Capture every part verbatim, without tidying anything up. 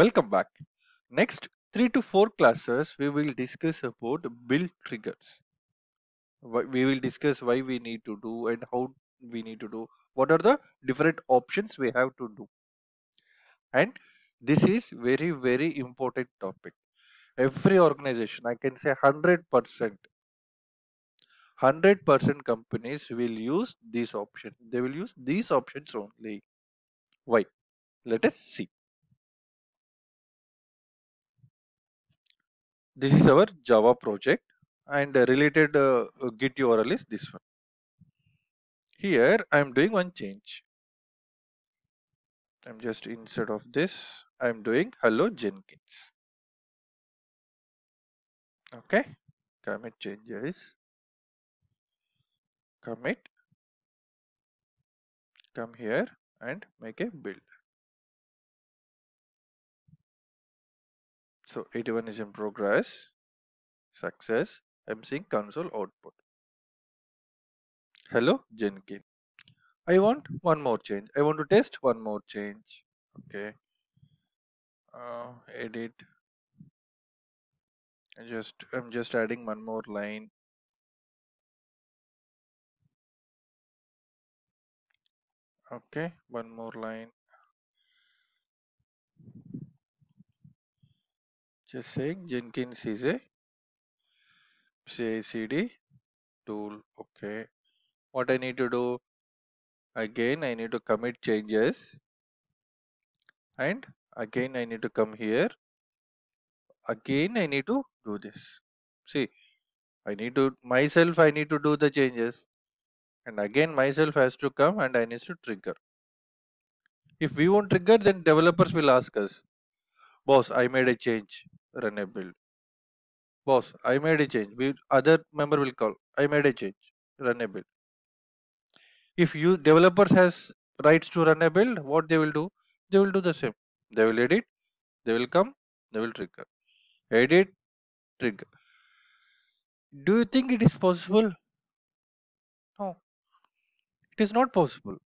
Welcome back. Next three to four classes we will discuss about build triggers. We will discuss why we need to do and how we need to do, what are the different options we have to do. And this is very very important topic. Every organization, I can say one hundred percent one hundred percent companies will use this option. They will use these options only. Why? Let us see. This is our Java project and related uh, Git U R L is this one. Here I am doing one change. I'm just instead of this, I'm doing hello Jenkins. Okay, commit changes. Commit. Come here and make a build. So eighty-one is in progress. Success. I'm seeing console output. Hello Jenkins. I want one more change. I want to test one more change. Okay. Uh, edit. I just I'm just adding one more line. Okay, one more line. Just saying Jenkins is a C I C D tool. Okay. What I need to do? Again, I need to commit changes. And again, I need to come here. Again, I need to do this. See, I need to myself, I need to do the changes. And again myself has to come and I need to trigger. If we won't trigger, then developers will ask us, boss, I made a change, run a build. Boss, I made a change. We, other member will call, I made a change, run a build. If you developers has rights to run a build, what they will do? They will do the same. They will edit, they will come, they will trigger. Edit, trigger. Do you think it is possible? No. It is not possible.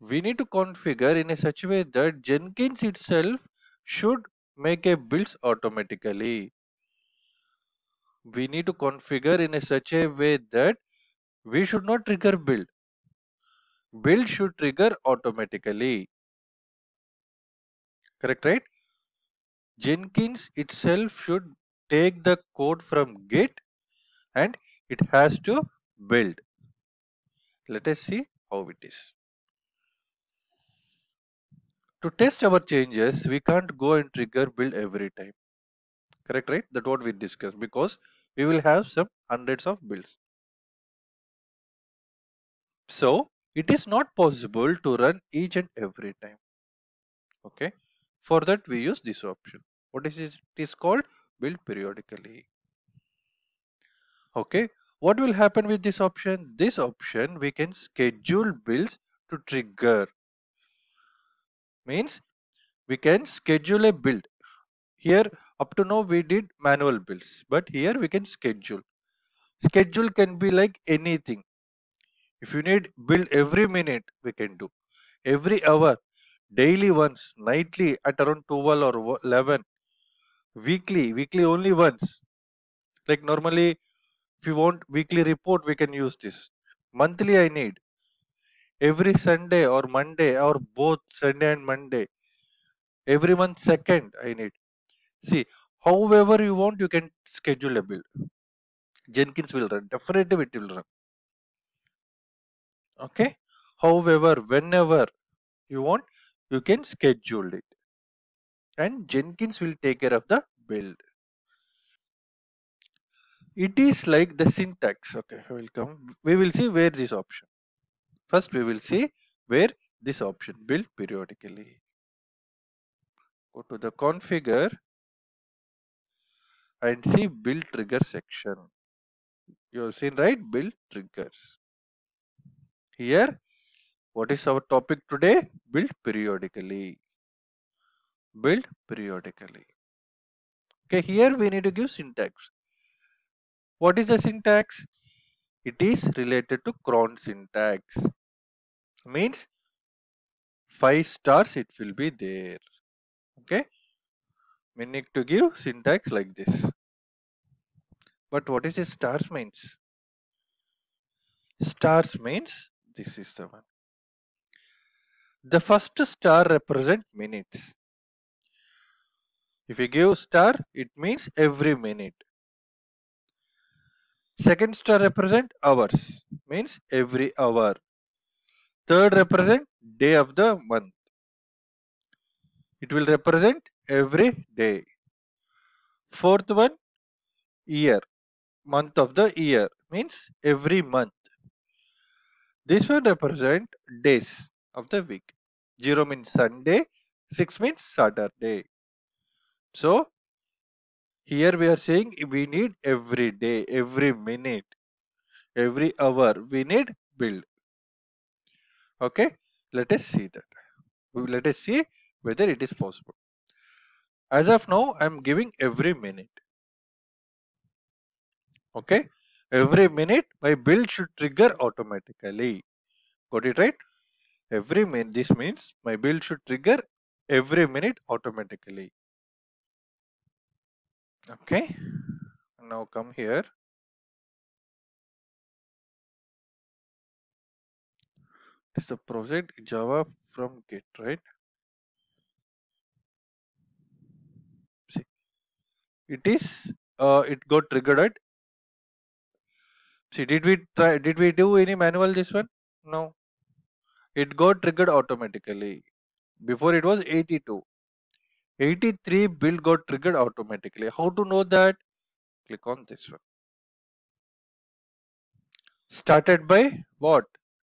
We need to configure in a such way that Jenkins itself should make a builds automatically. We need to configure in a such a way that we should not trigger build. Build should trigger automatically. Correct, right? Jenkins itself should take the code from Git and it has to build. Let us see how it is. To test our changes, we can't go and trigger build every time. Correct, right? That's what we discussed, because we will have some hundreds of builds. So it is not possible to run each and every time. Okay. For that we use this option. What is it? It is called build periodically. Okay. What will happen with this option? This option we can schedule builds to trigger. Means we can schedule a build. Here up to now we did manual builds, but here we can schedule. Schedule can be like anything. If you need build every minute, we can do. Every hour, daily once, nightly at around twelve or eleven, weekly, weekly only once. Like normally, if you want weekly report, we can use this. Monthly I need. Every Sunday or Monday or both Sunday and Monday. Every month second I need. See, however you want, you can schedule a build. Jenkins will run. Definitely it will run. Okay. However, whenever you want, you can schedule it. And Jenkins will take care of the build. It is like the syntax. Okay, we will come. We will see where this option. First, we will see where this option build periodically. Go to the configure and see build trigger section. You have seen, right? Build triggers. Here, what is our topic today? Build periodically. Build periodically. Okay, here we need to give syntax. What is the syntax? It is related to cron syntax. Means five stars it will be there. Okay, we need to give syntax like this. But what is a stars means? Stars means this is the one. The first star represents minutes. If you give star, it means every minute. Second star represents hours, means every hour. Third represents day of the month. It will represent every day. Fourth one, year, month of the year, means every month. This will represent days of the week. Zero means Sunday, six means Saturday. So here we are saying we need every day, every minute, every hour, we need build. Okay, let us see that. Let us see whether it is possible. As of now, I am giving every minute. Okay, every minute my build should trigger automatically. Got it right? Every minute, this means my build should trigger every minute automatically. Okay, now come here. It's the project Java from Git, right? See, it is uh, it got triggered at. See, did we try? Did we do any manual this one? No, it got triggered automatically. Before it was eighty-two. eighty-three build got triggered automatically. How to know that? Click on this one. Started by what?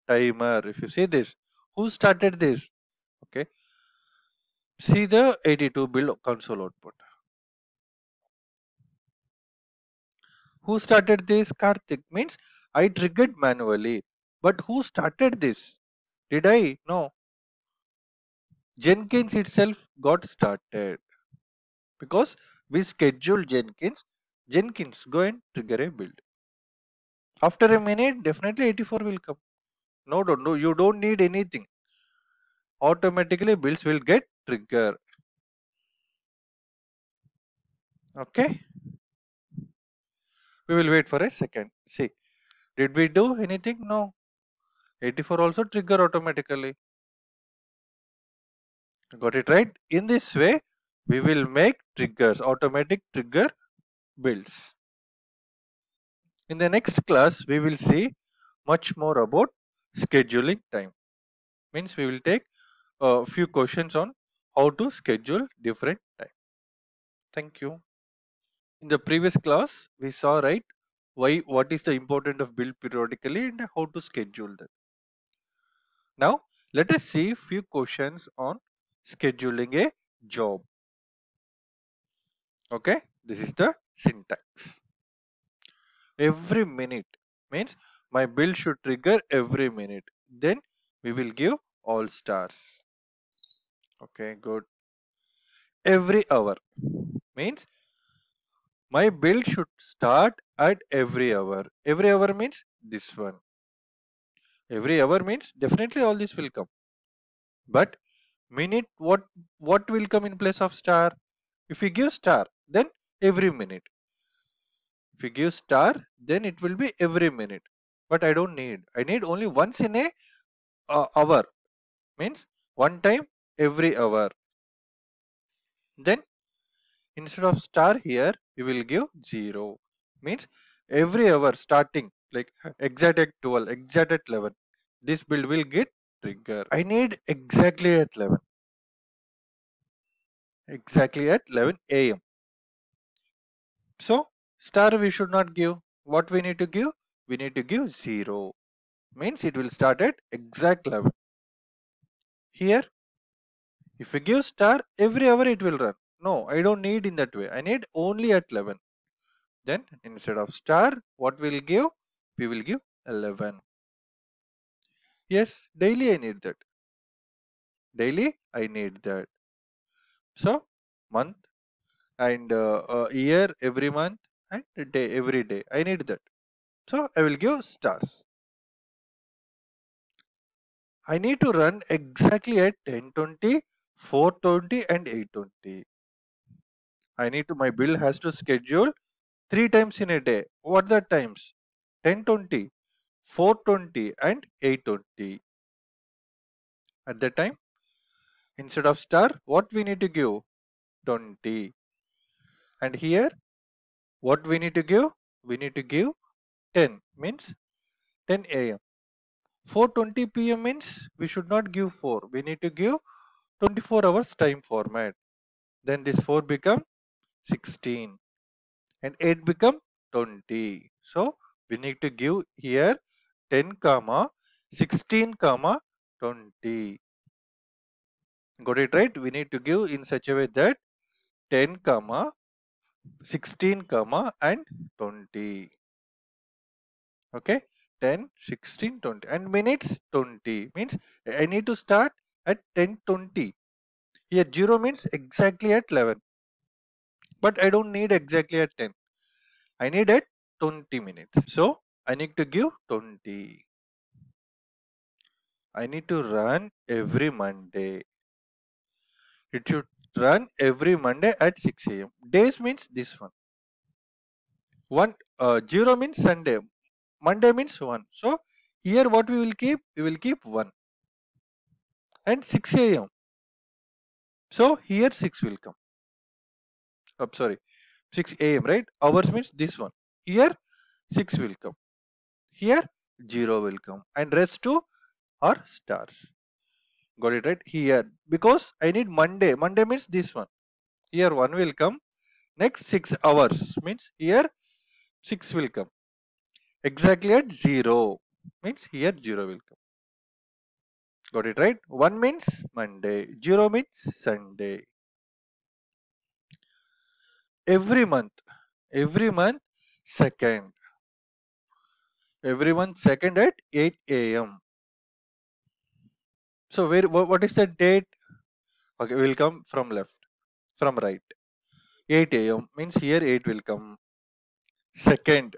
Timer. If you see this, who started this? Okay. See the eighty-two build console output. Who started this? Karthik. Means I triggered manually. But who started this? Did I? No. Jenkins itself got started because we scheduled Jenkins. Jenkins go and trigger a build. After a minute, definitely eighty-four will come. No, don't no, you don't need anything. Automatically builds will get triggered. Okay. We will wait for a second. See, did we do anything? No. eighty-four also trigger automatically. Got it right? In this way, we will make triggers, automatic trigger builds. In the next class, we will see much more about scheduling time. Means we will take a few questions on how to schedule different time. Thank you. In the previous class, we saw, right, why, what is the importance of build periodically and how to schedule that. Now, let us see few questions on scheduling a job. Okay, this is the syntax. Every minute means my build should trigger every minute. Then we will give all stars. Okay, good. Every hour means my build should start at every hour. Every hour means this one. Every hour means definitely all this will come. But minute, what what will come in place of star? If we give star, then every minute. If we give star, then it will be every minute. But I don't need. I need only once in a uh, hour. Means one time every hour. Then instead of star here, you will give zero. Means every hour starting like exact at twelve, exact at eleven. This build will get trigger. I need exactly at eleven. Exactly at eleven A M So star we should not give. What we need to give? We need to give zero. Means it will start at exact eleven. Here, if we give star, every hour it will run. No, I don't need in that way. I need only at eleven. Then instead of star, what we will give? We will give eleven. Yes, daily I need that. Daily I need that. So, month and uh, uh, year every month and day every day. I need that. So, I will give stars. I need to run exactly at ten twenty four twenty and eight twenty. I need to, my build has to schedule three times in a day. What are the times? ten twenty, four twenty and eight twenty. At that time, instead of star, what we need to give? twenty. And here, what we need to give? We need to give ten, means ten A M four twenty P M means we should not give four. We need to give twenty-four hours time format. Then this four become sixteen and eight become twenty. So we need to give here ten comma sixteen comma twenty. Got it right? We need to give in such a way that ten comma sixteen comma and twenty. Okay, ten, sixteen, twenty and minutes twenty means I need to start at ten twenty. Here zero means exactly at eleven, but I don't need exactly at ten. I need at twenty minutes. So I need to give twenty. I need to run every Monday. It should run every Monday at six A M Days means this one. One uh, zero means Sunday. Monday means one. So here what we will keep? We will keep one. And six A M So here six will come. Oh, sorry. six A M right? Hours means this one. Here six will come. Here zero will come. And rest two are stars. Got it right? Here, because I need Monday. Monday means this one. Here one will come. Next six hours means here six will come. Exactly at zero means here zero will come. Got it right? one means Monday, zero means Sunday. Every month, every month second. Every month second at eight A M So where what is the date? Okay, we will come from left, from right. eight A M means here eight will come. Second.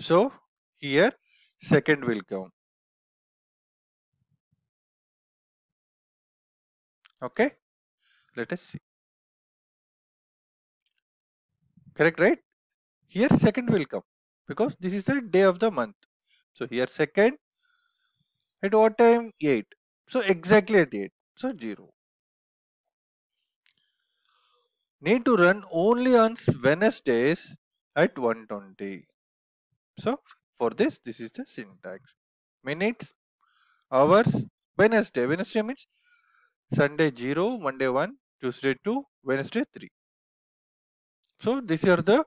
So here second will come. Okay, let us see. Correct, right? Here second will come because this is the day of the month. So here second at what time? eight. So exactly at eight. So zero. Need to run only on Wednesdays at one twenty. So for this, this is the syntax. Minutes, hours, Wednesday. Wednesday means Sunday zero, Monday one, Tuesday two, Wednesday three. So these are the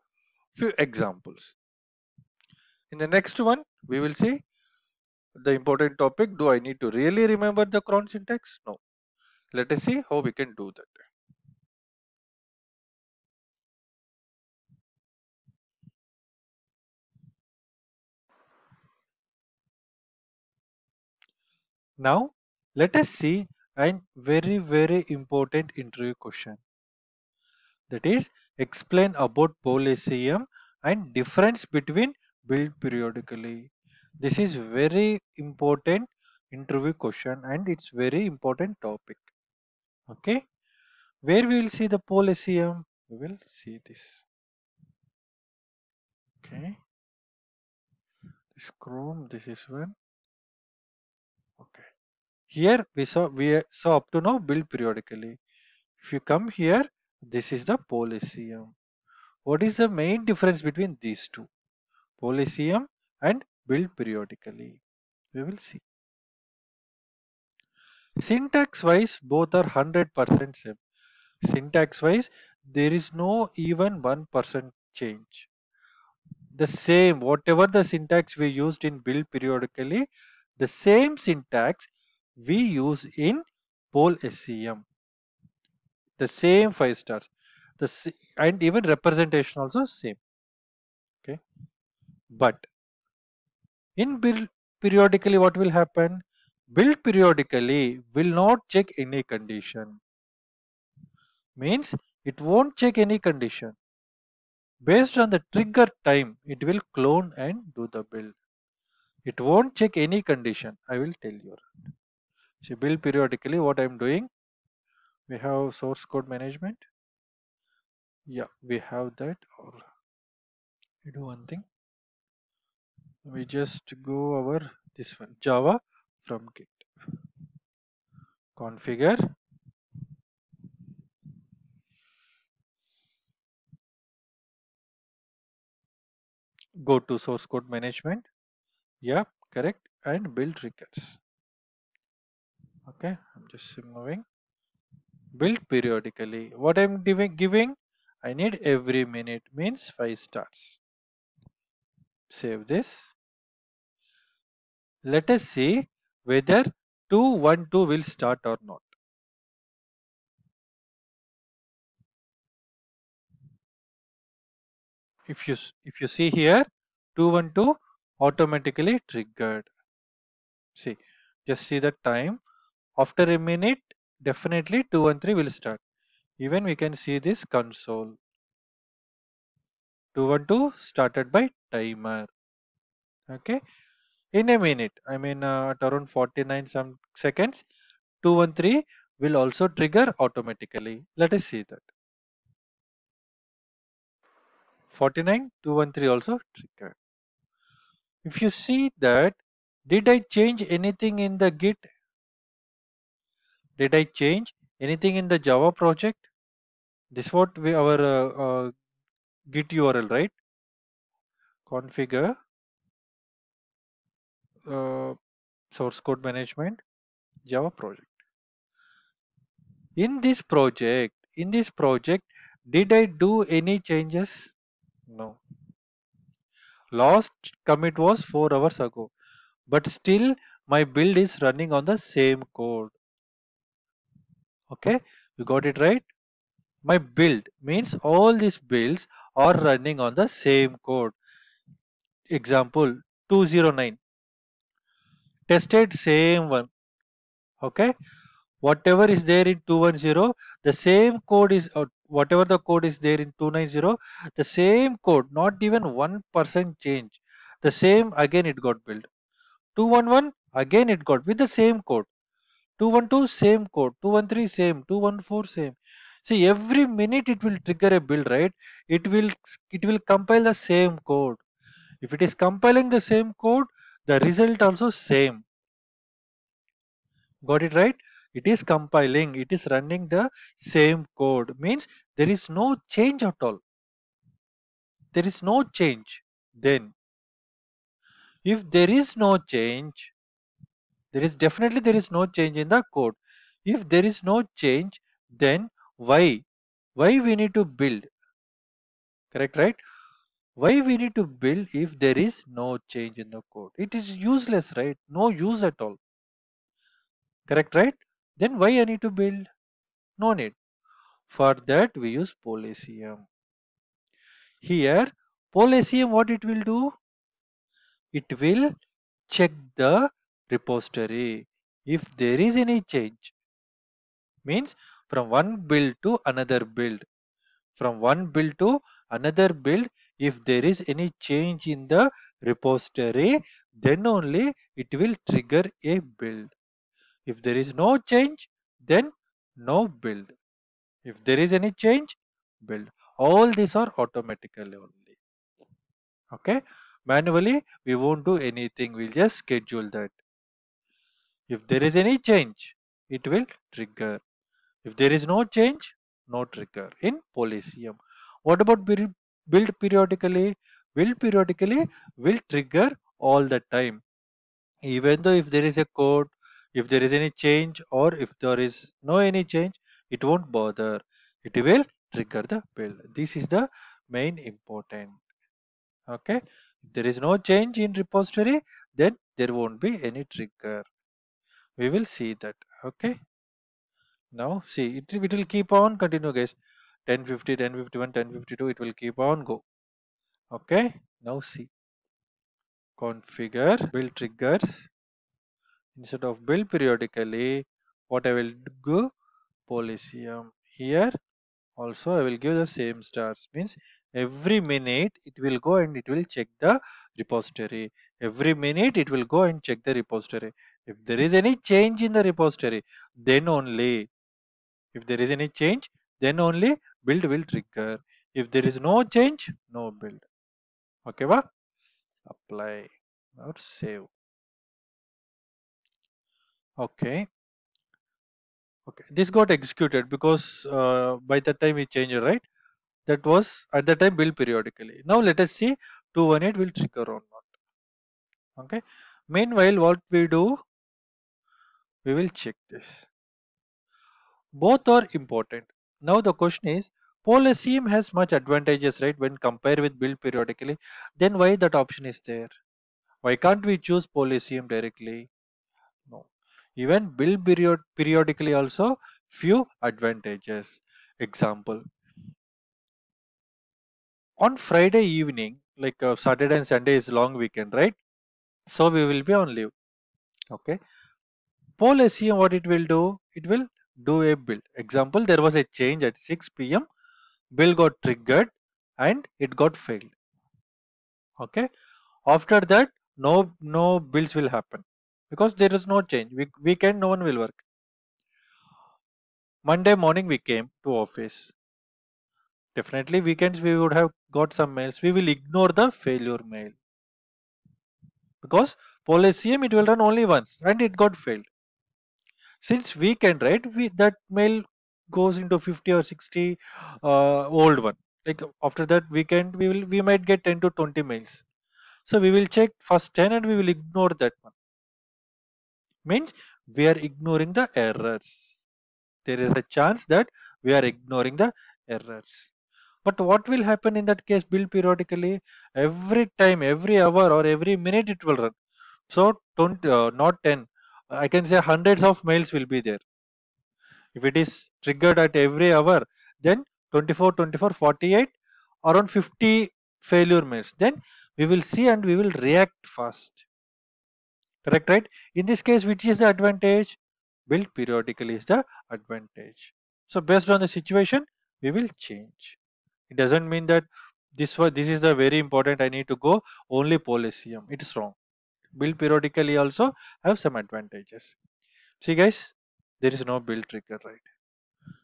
few examples. In the next one, we will see the important topic. Do I need to really remember the cron syntax? No. Let us see how we can do that. Now, let us see a very, very important interview question. That is, explain about Poll S C M and difference between build periodically. This is very important interview question and it's very important topic. Okay. Where we will see the Poll S C M? We will see this. Okay. This Chrome, this is one. Okay. Here we saw we saw up to now build periodically. If you come here, this is the Poll S C M. What is the main difference between these two? Poll S C M and build periodically. We will see. Syntax wise, both are one hundred percent same. Syntax wise, there is no even one percent change. The same, whatever the syntax we used in build periodically, the same syntax we use in Poll S C M. The same five stars, the and even representation also same. Okay, but in build periodically, what will happen? Build periodically will not check any condition. Means it won't check any condition. Based on the trigger time, it will clone and do the build. It won't check any condition. I will tell you. See, build periodically, what I am doing, we have source code management. Yeah, we have that. Or we do one thing, we just go over this one, Java from Git, configure. Go to source code management. Yeah, correct. And build triggers. Okay, I'm just moving. Build periodically. What I'm giving, I need every minute, means five stars. Save this. Let us see whether two one two will start or not. If you if you see here, two one two automatically triggered. See, just see the time. After a minute, definitely two one three will start. Even we can see this console. two one two started by timer. Okay, in a minute, I mean uh, at around forty-nine some seconds, two one three will also trigger automatically. Let us see that. forty-nine, two one three also triggered. If you see that, did I change anything in the Git? Did I change anything in the Java project? This what we our uh, uh, Git U R L, right? Configure, uh, source code management, Java project. In this project, in this project, did I do any changes? No. Last commit was four hours ago, but still my build is running on the same code. Okay, you got it right? My build means all these builds are running on the same code. Example two oh nine, tested same one. Okay, whatever is there in two ten, the same code is, or whatever the code is there in two ninety, the same code, not even one percent change, the same again it got built. two eleven again it got with the same code. two twelve same code, two thirteen same, two fourteen same. See, every minute it will trigger a build, right? It will it will compile the same code. If it is compiling the same code, the result also same. Got it right? It is compiling, it is running the same code, means there is no change at all. There is no change. Then if there is no change, there is definitely there is no change in the code. If there is no change, then why why we need to build? Correct, right? Why we need to build if there is no change in the code? It is useless, right? No use at all. Correct, right? Then why I need to build? No need. For that we use Poll S C M. Here Poll S C M, what it will do? It will check the repository if there is any change. Means from one build to another build, from one build to another build, if there is any change in the repository, then only it will trigger a build. If there is no change, then no build. If there is any change, build. All these are automatically only. Okay, manually we won't do anything, we'll just schedule that. If there is any change, it will trigger. If there is no change, no trigger in Poll S C M. What about build periodically? Build periodically will trigger all the time. Even though if there is a code, if there is any change, or if there is no any change, it won't bother. It will trigger the build. This is the main important. Okay, if there is no change in repository, then there won't be any trigger. We will see that. Okay, now see, it, it will keep on continue, guys. ten fifty, ten fifty-one, ten fifty-two, it will keep on go. Okay, now see, configure build triggers. Instead of build periodically, what I will do, Poll S C M. Here also I will give the same stars, means every minute it will go and it will check the repository. Every minute it will go and check the repository. If there is any change in the repository, then only If there is any change, then only build will trigger. If there is no change, no build. Okay, va? Apply or save. Okay. Okay, this got executed because uh, by the time we changed, right? That was at the time build periodically. Now let us see two eighteen will trigger or not. Okay. Meanwhile, what we do, we will check this. Both are important. Now the question is, Poll S C M has much advantages, right? When compared with build periodically, then why that option is there? Why can't we choose Poll S C M directly? No. Even build period periodically also few advantages. Example. On Friday evening, like uh, Saturday and Sunday is long weekend, right? So we will be on leave. Okay. Poll S C M, what it will do? It will do a build. Example, there was a change at six P M Build got triggered and it got failed. Okay. After that, no no builds will happen because there is no change. We, weekend, no one will work. Monday morning, we came to office. Definitely weekends we would have got some mails. We will ignore the failure mail because Poll S C M, it will run only once and it got failed. Since weekend, right, we, that mail goes into fifty or sixty uh, old one. Like after that weekend, we will we might get ten to twenty mails. So we will check first ten and we will ignore that one. Means we are ignoring the errors. There is a chance that we are ignoring the errors. But what will happen in that case? Build periodically, every time, every hour or every minute it will run. So don't uh, not ten. I can say hundreds of mails will be there. If it is triggered at every hour, then twenty-four, twenty-four, forty-eight, around fifty failure mails. Then we will see and we will react fast. Correct, right? In this case, which is the advantage? Build periodically is the advantage. So based on the situation, we will change. It doesn't mean that this was, this is the very important, I need to go only Poll S C M. It is wrong. Build periodically also have some advantages. See guys, there is no build trigger, right?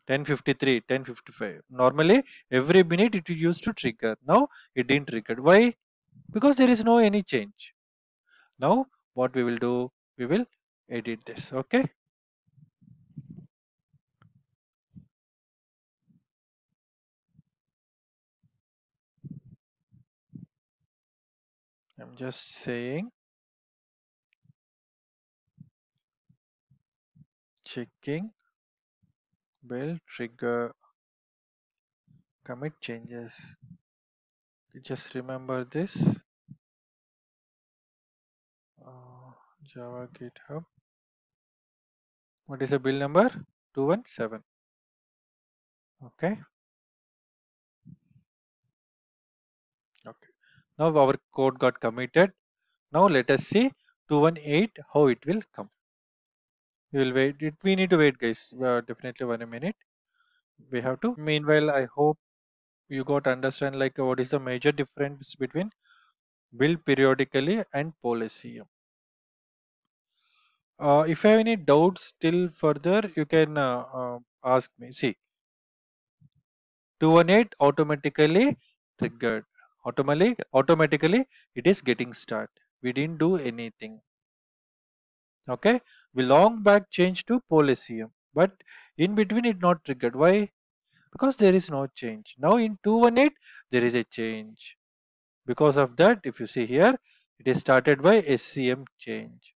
Ten fifty-three, ten fifty-five, normally every minute it used to trigger. Now it didn't trigger. Why? Because there is no any change. Now what we will do, we will edit this. Okay, I'm just saying, checking build trigger, commit changes. Just remember this, uh, Java GitHub. What is the build number? two one seven. Okay. Okay. Now our code got committed. Now let us see two eighteen how it will come. We will wait. It, we need to wait, guys. Uh, definitely one minute. We have to. Meanwhile, I hope you got understand like what is the major difference between build periodically and Poll S C M. Uh, if you have any doubts still further, you can uh, uh, ask me. See, two eighteen automatically triggered. Automatically, automatically it is getting started. We didn't do anything. Okay, we long back changed to Poll S C M, but in between it not triggered. Why? Because there is no change. Now in two eighteen there is a change. Because of that, if you see here, it is started by S C M change.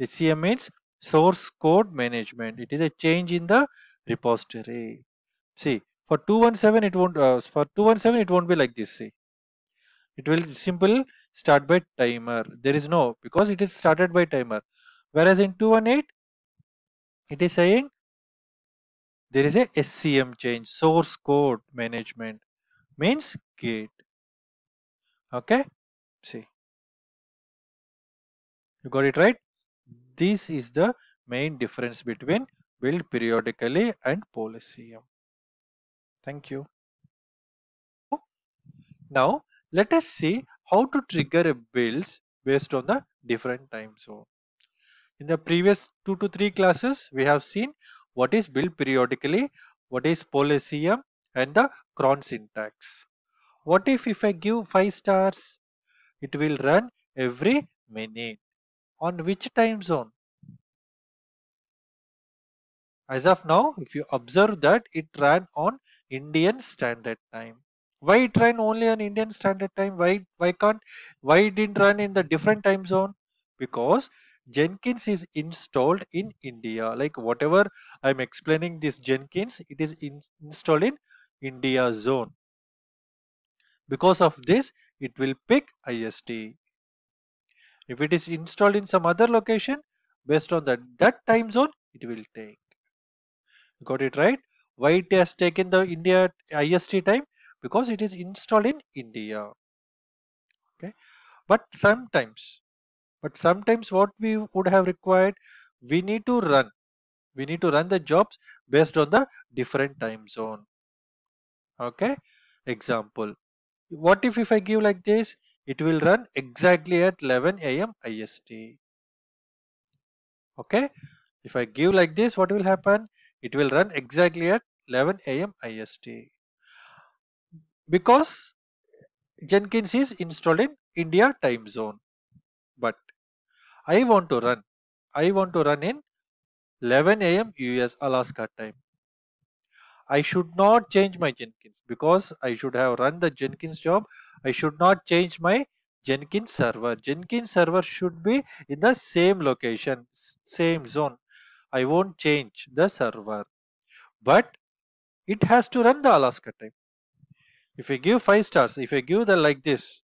S C M means source code management. It is a change in the repository. See, for two seventeen it won't. Uh, for two seventeen it won't be like this. See, it will simple start by timer. There is no, because it is started by timer. Whereas in two eighteen, it is saying there is a S C M change, source code management, means Git. Okay, see, you got it right. This is the main difference between build periodically and Poll S C M. Thank you. Now let us see how to trigger a builds based on the different time zone. In the previous two to three classes, we have seen what is built periodically, what is Poll S C M, and the cron syntax. What if if I give five stars? It will run every minute. On which time zone? As of now, if you observe that it ran on Indian Standard Time. Why it ran only on Indian Standard Time? Why why can't why it didn't run in the different time zone? Because Jenkins is installed in India. Like whatever I'm explaining this Jenkins, it is in, installed in India zone. Because of this, it will pick I S T. If it is installed in some other location, based on that that time zone, it will take. Got it right? Why it has taken the India I S T time? Because it is installed in India. Okay, but sometimes, but sometimes what we would have required, we need to run, we need to run the jobs based on the different time zone. Okay, example. What if if I give like this? It will run exactly at eleven A M I S T. Okay, if I give like this, what will happen? It will run exactly at eleven A M I S T because Jenkins is installed in India time zone. But I want to run, I want to run in eleven A M U S Alaska time. I should not change my Jenkins because I should have run the Jenkins job. I should not change my Jenkins server. Jenkins server should be in the same location, same zone. I won't change the server, but it has to run the Alaska time. If I give five stars, if I give the like this,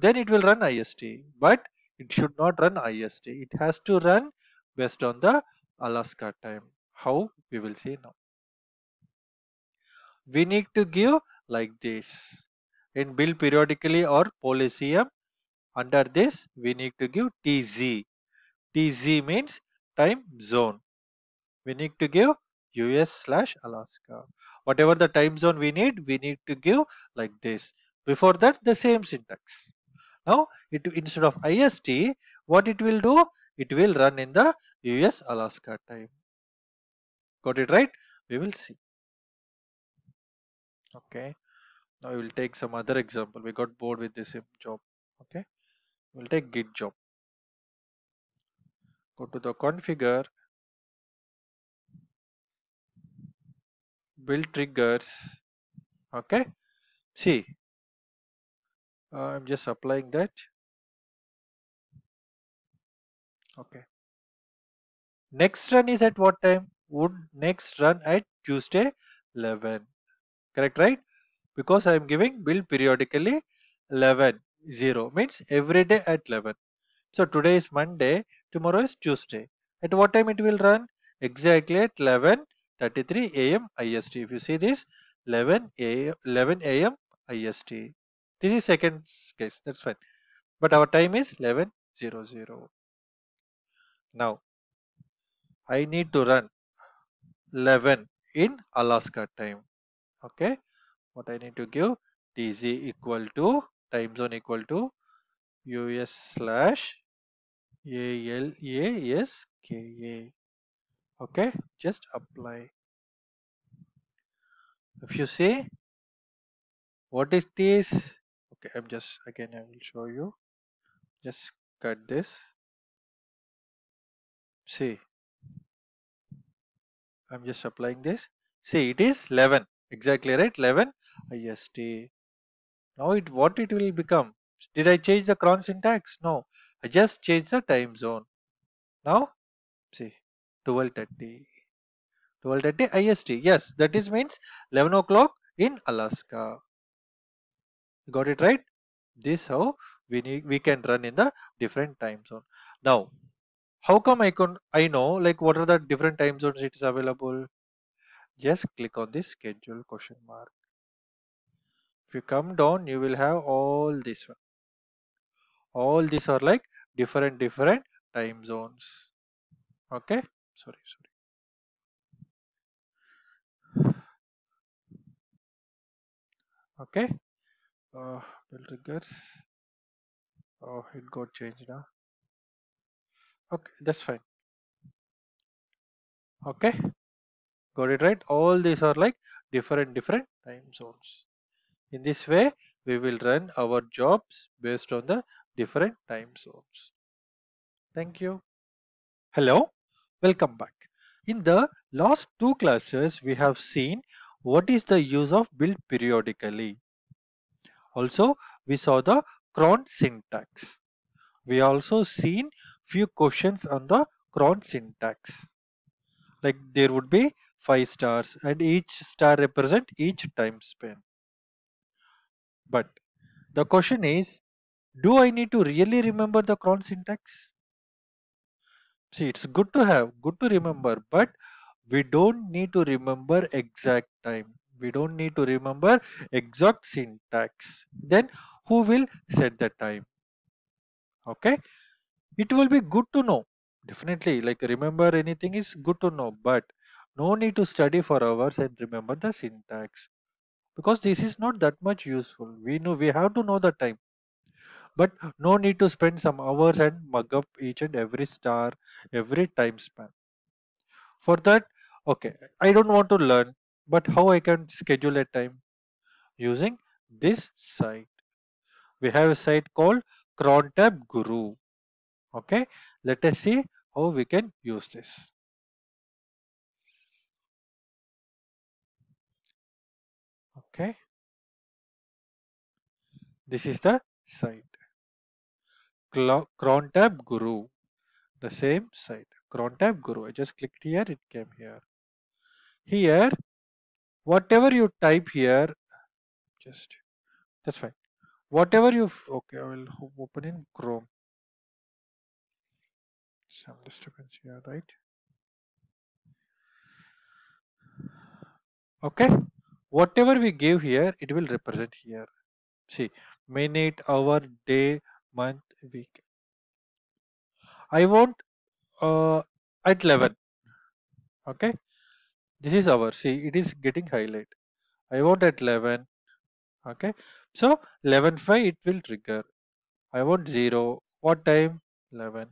then it will run I S T, but it should not run I S T. It has to run based on the Alaska time. How? We will see now. We need to give like this in build periodically or Poll S C M. Under this, we need to give T Z. T Z means time zone. We need to give U S slash Alaska. Whatever the time zone we need, we need to give like this. Before that, the same syntax. Now, it instead of I S T, what it will do? It will run in the U S Alaska time. Got it right? We will see. Okay, now we will take some other example. We got bored with this job. Okay, we'll take Git job. Go to the configure, build triggers. Okay, see, uh, I'm just applying that. Okay, next run is at what time? Would next run at Tuesday eleven. Correct, right? Because I am giving build periodically eleven zero means every day at eleven. So today is Monday, tomorrow is Tuesday. At what time it will run? Exactly at eleven thirty-three A M I S T. If you see this, eleven A M I S T. This is second case, that's fine. But our time is eleven zero zero. Now I need to run eleven in Alaska time. Okay, what I need to give, T Z equal to time zone equal to U S slash A L A S K A. Okay, just apply. If you see, what is this? Okay, I'm just again I will show you. Just cut this. See, I'm just applying this. See, it is eleven. Exactly right, eleven I S T. Now it what it will become? Did I change the cron syntax? No, I just changed the time zone. Now see, twelve thirty I S T. Yes, that is means eleven o'clock in Alaska. Got it right? This how we need, we can run in the different time zone. Now how come I can I know like what are the different time zones it is available? Just click on this schedule question mark. If you come down, you will have all this one. All these are like different different time zones. Okay, sorry sorry okay, uh, build triggers. Oh, it got changed now. Okay, that's fine. Okay, Got it right? All these are like different different time zones. In this way, we will run our jobs based on the different time zones. Thank you. Hello, welcome back. In the last two classes, we have seen what is the use of build periodically. Also, we saw the cron syntax. We also seen few questions on the cron syntax. Like there would be five stars and each star represent each time span. But the question is, do I need to really remember the cron syntax? See, it's good to have, good to remember, but we don't need to remember exact time. We don't need to remember exact syntax. Then who will set the time? Okay, it will be good to know. Definitely, like remember anything is good to know, but no need to study for hours and remember the syntax, because this is not that much useful. We know we have to know the time, but no need to spend some hours and mug up each and every star, every time span. For that, okay, I don't want to learn, but how I can schedule a time? Using this site. We have a site called Crontab Guru. Okay, let us see how we can use this. Okay, this is the site Crontab Guru, the same site Crontab Guru. I just clicked here, it came here. Here, whatever you type here, just that's fine. Whatever you okay, I will open in Chrome. Some disturbance here, right? Okay, whatever we give here, it will represent here. See, minute, hour, day, month, week. I want uh, at eleven. Okay, this is hour. See, it is getting highlighted. I want at eleven. Okay, so eleven five it will trigger. I want zero. What time? eleven.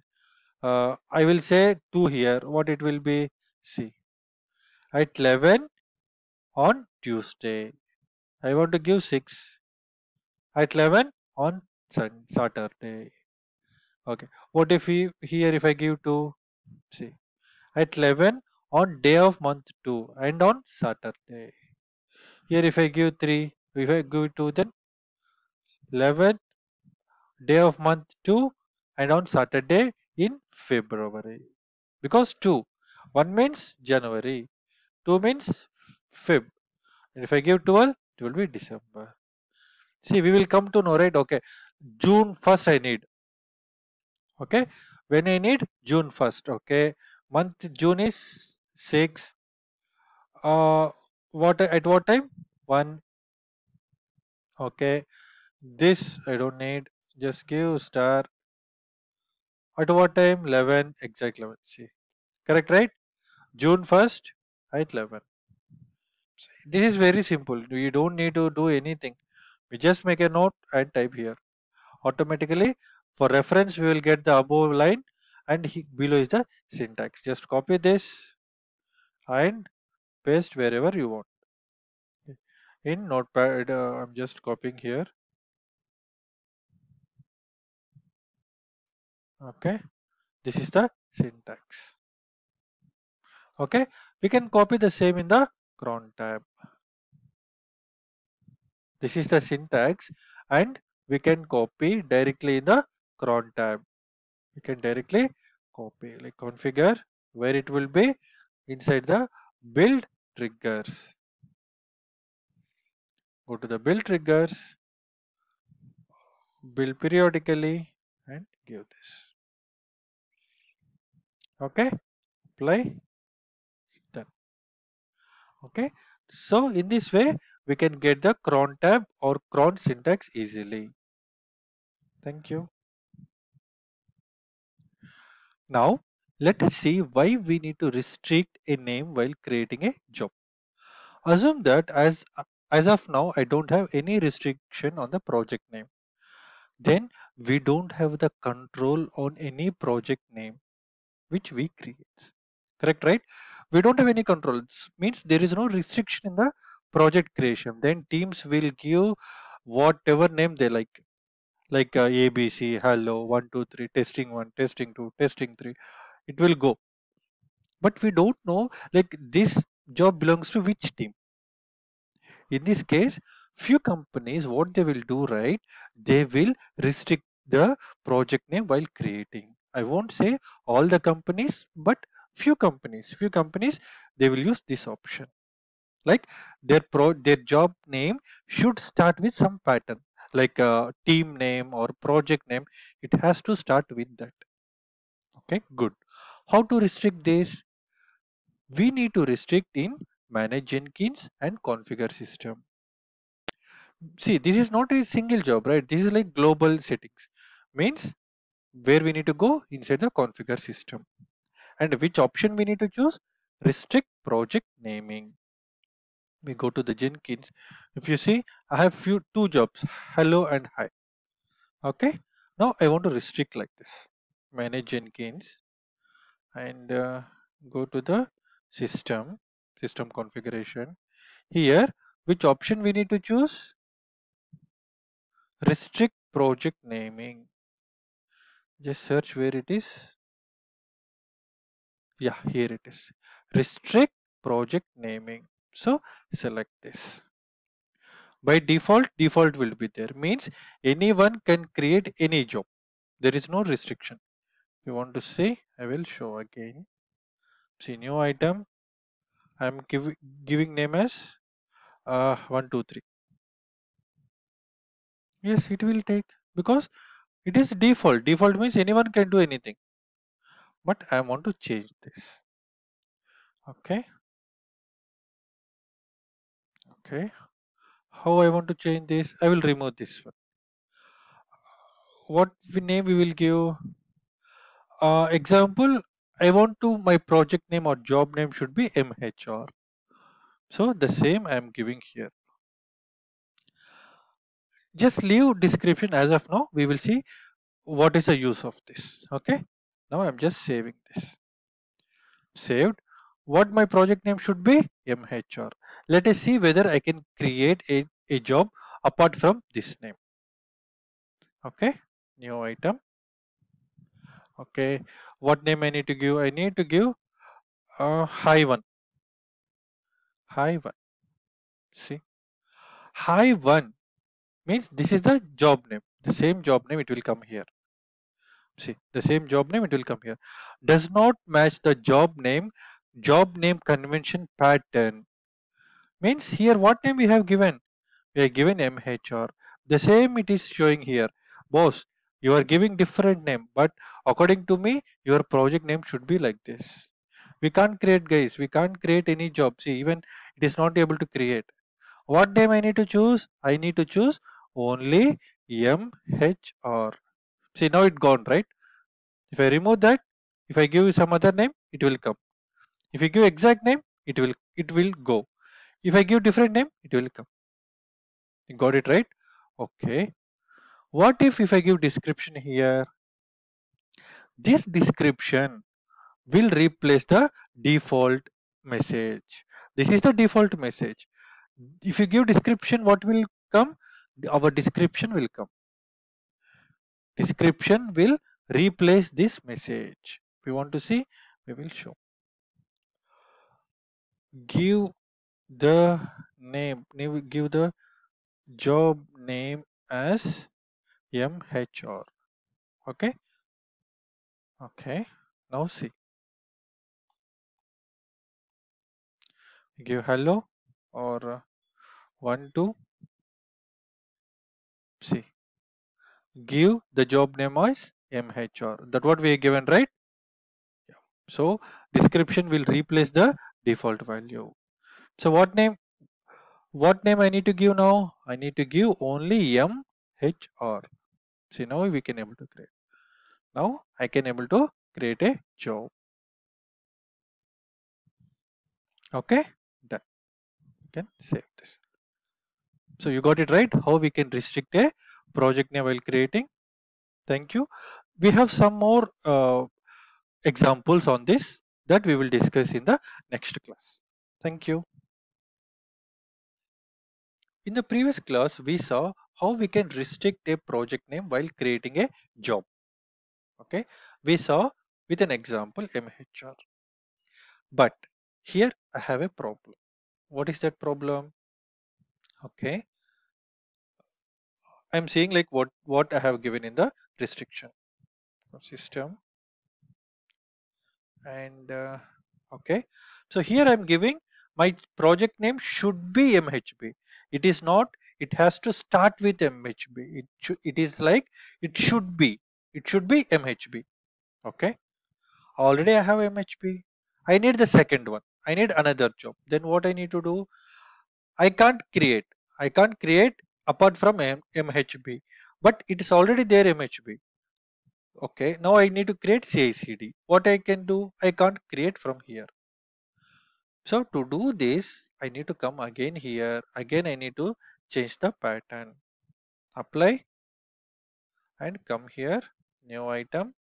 Uh, I will say two here. What it will be? See, at eleven on Tuesday. I want to give six. At eleven on Saturday. Okay. What if we here if I give two? See, at eleven on day of month two and on Saturday. Here if I give three, if I give two, then eleventh day of month two and on Saturday. In February, because two, one means January, two means Feb, and if I give twelve, it will be December. See, we will come to know, right? Okay, June first I need. Okay, when I need June first. Okay, month June is six. Uh, what at what time? One. Okay, this I don't need. Just give star. At what time? eleven, exact eleven. See, correct, right? June first at eleven. See, this is very simple. You don't need to do anything. We just make a note and type here. Automatically, for reference, we will get the above line and he, below is the syntax. Just copy this and paste wherever you want. In Notepad, uh, I'm just copying here. Okay, this is the syntax. Okay, we can copy the same in the cron tab. This is the syntax and we can copy directly in the cron tab. We can directly copy, like configure where it will be inside the build triggers. Go to the build triggers, build periodically and give this. Okay, apply, done. Okay, so in this way we can get the cron tab or cron syntax easily. Thank you. Now let us see why we need to restrict a name while creating a job. Assume that as as of now I don't have any restriction on the project name. Then we don't have the control on any project name which we create. Correct, right? we don't have any control. It means there is no restriction in the project creation. Then teams will give whatever name they like, like uh, A B C, hello, one two three, testing one, testing two, testing three. It will go. But we don't know like this job belongs to which team. In this case, few companies, what they will do, right, they will restrict the project name while creating. I won't say all the companies, but few companies, few companies, they will use this option. Like their pro, their job name should start with some pattern, like a team name or project name. It has to start with that. Okay, good. How to restrict this? We need to restrict in manage Jenkins and configure system. See, this is not a single job, right? This is like global settings, means where we need to go inside the configure system, and which option we need to choose, restrict project naming. We go to the Jenkins. If you see, I have few two jobs, hello and hi. Okay, now I want to restrict like this, manage Jenkins, and uh, go to the system system configuration. Here, which option we need to choose? Restrict project naming. Just search where it is. Yeah, here it is. Restrict project naming. So select this. By default, default will be there. Means anyone can create any job. There is no restriction. If you want to see, I will show again. See, new item. I am give, giving name as uh, one two three. Yes, it will take, because it is default. Default means anyone can do anything. But I want to change this. Okay. Okay. How I want to change this? I will remove this one. What name we will give? Uh, example, I want to, my project name or job name should be M H R. So the same I am giving here. Just leave description as of now. We will see what is the use of this. Okay. Now I'm just saving this. Saved. What my project name should be? M H R. Let us see whether I can create a, a job apart from this name. Okay. New item. Okay. What name I need to give? I need to give uh, high one. High one. See. High one. Means this is the job name, the same job name, it will come here. See, the same job name, it will come here. Does not match the job name, job name convention pattern. Means here what name we have given? We have given M H R. The same it is showing here. Boss, you are giving different name, but according to me, your project name should be like this. We can't create, guys, we can't create any job. See, even it is not able to create. What name I need to choose? I need to choose only M H R. See, now it gone, right? If I remove that, if I give you some other name, it will come. If you give exact name, it will it will go. If I give different name, it will come. You got it, right? Okay. What if if I give description here? This description will replace the default message. This is the default message. If you give description, what will come? Our description will come. Description will replace this message. If you want to see, we will show. Give the name, give the job name as M H R. Okay. Okay. Now see. Give hello or one two. See, give the job name as M H R. That what we are given, right? Yeah. So description will replace the default value. So what name? What name I need to give now? I need to give only M H R. See, now we can able to create. Now I can able to create a job. Okay, done. You can save this. So you got it, right? How we can restrict a project name while creating. Thank you. We have some more uh, examples on this. that we will discuss in the next class. Thank you. In the previous class, we saw how we can restrict a project name while creating a job. Okay, we saw with an example M H R. But here I have a problem. What is that problem? Okay, I'm seeing like what what I have given in the restriction system, and uh, okay, so here I'm giving my project name should be M H B. It is not. It has to start with M H B. It should. It is like it should be. It should be M H B. Okay, already I have M H B. I need the second one. I need another job. Then what I need to do? I can't create. I can't create apart from M H B. But it is already there M H B. Okay. Now I need to create C I C D. What I can do? I can't create from here. So to do this, I need to come again here. Again, I need to change the pattern. Apply. And come here. New item.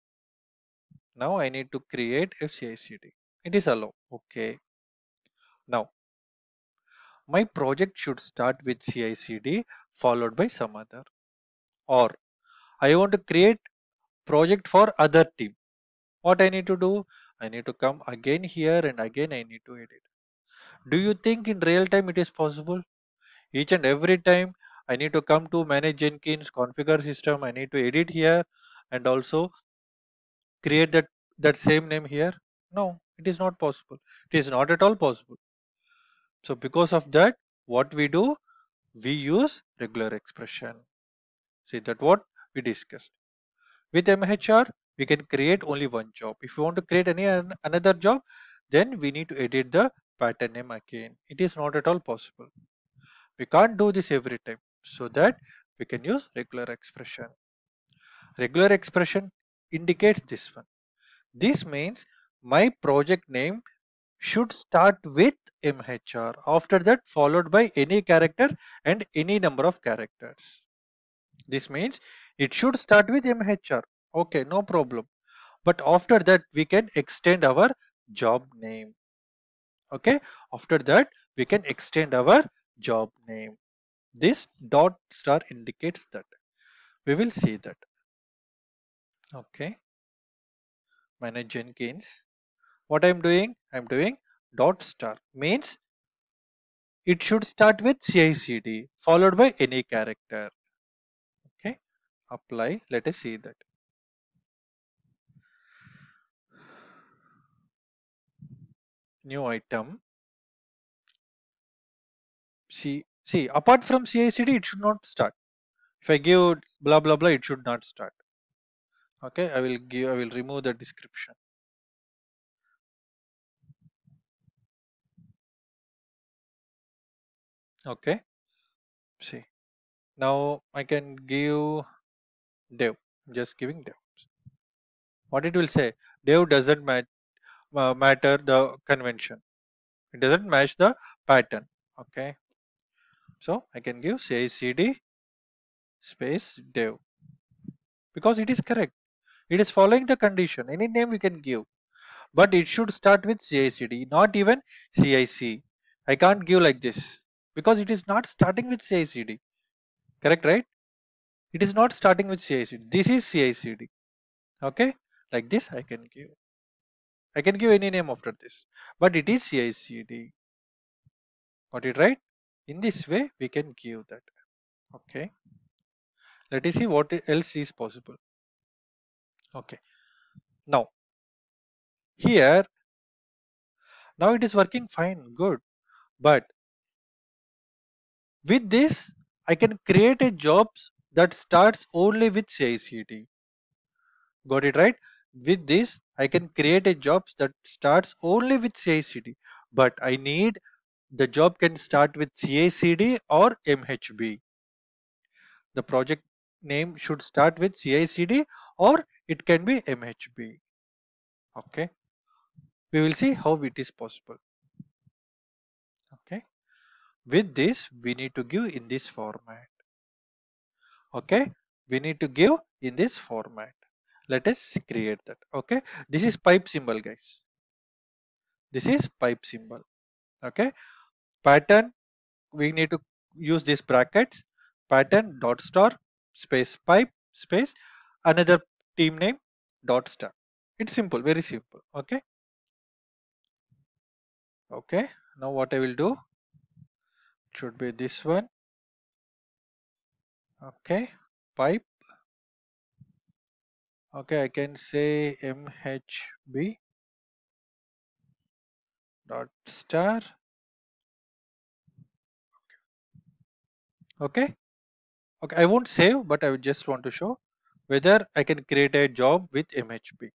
Now I need to create a C I C D. It is allowed. Okay. Now, my project should start with C I C D followed by some other, or I want to create project for other team. What I need to do? I need to come again here and again I need to edit. Do you think in real time it is possible? Each and every time I need to come to manage Jenkins, configure system, I need to edit here and also create that, that same name here. No, it is not possible. It is not at all possible. So because of that, what we do, we use regular expression. See, that what we discussed. With M H R, we can create only one job. If you want to create any another job, then we need to edit the pattern name again. It is not at all possible. We can't do this every time. So that we can use regular expression. Regular expression indicates this one. This means my project name should start with M H R, after that followed by any character and any number of characters. This means it should start with M H R. Okay, no problem. But after that we can extend our job name. Okay, after that we can extend our job name. This dot star indicates that. We will see that. Okay, manage Jenkins. What I'm doing, I'm doing dot star means it should start with C I C D followed by any character. Okay, apply. Let us see that. New item. See, see, apart from C I C D, it should not start. If I give blah blah blah, it should not start. Okay, I will give, I will remove the description. Okay, see, now I can give dev, just giving dev. What it will say, dev doesn't match, uh, matter the convention. It doesn't match the pattern. Okay, so I can give C I C D space dev because it is correct. It is following the condition. Any name we can give, but it should start with C I C D, not even C I C. I can't give like this. Because it is not starting with C I C D. Correct, right? It is not starting with C I C D. This is C I C D. Okay, like this I can give. I can give any name after this. But it is C I C D. Got it right? In this way we can give that. Okay. Let us see what else is possible. Okay. Now, here, now it is working fine, good. But with this, I can create a jobs that starts only with C I C D. Got it right? With this, I can create a jobs that starts only with C I C D. But I need the job can start with C I C D or M H B. The project name should start with C I C D or it can be M H B. Okay. We will see how it is possible. Okay. With this, we need to give in this format. Okay, we need to give in this format. Let us create that. Okay, this is pipe symbol, guys. This is pipe symbol. Okay, pattern, we need to use these brackets, pattern dot star space pipe space another team name dot star. It's simple, very simple. Okay. Okay, now what I will do, it should be this one. Okay, pipe. Okay, I can say mhb dot star. Okay. Okay, okay, I won't save, but I just want to show whether I can create a job with mhb.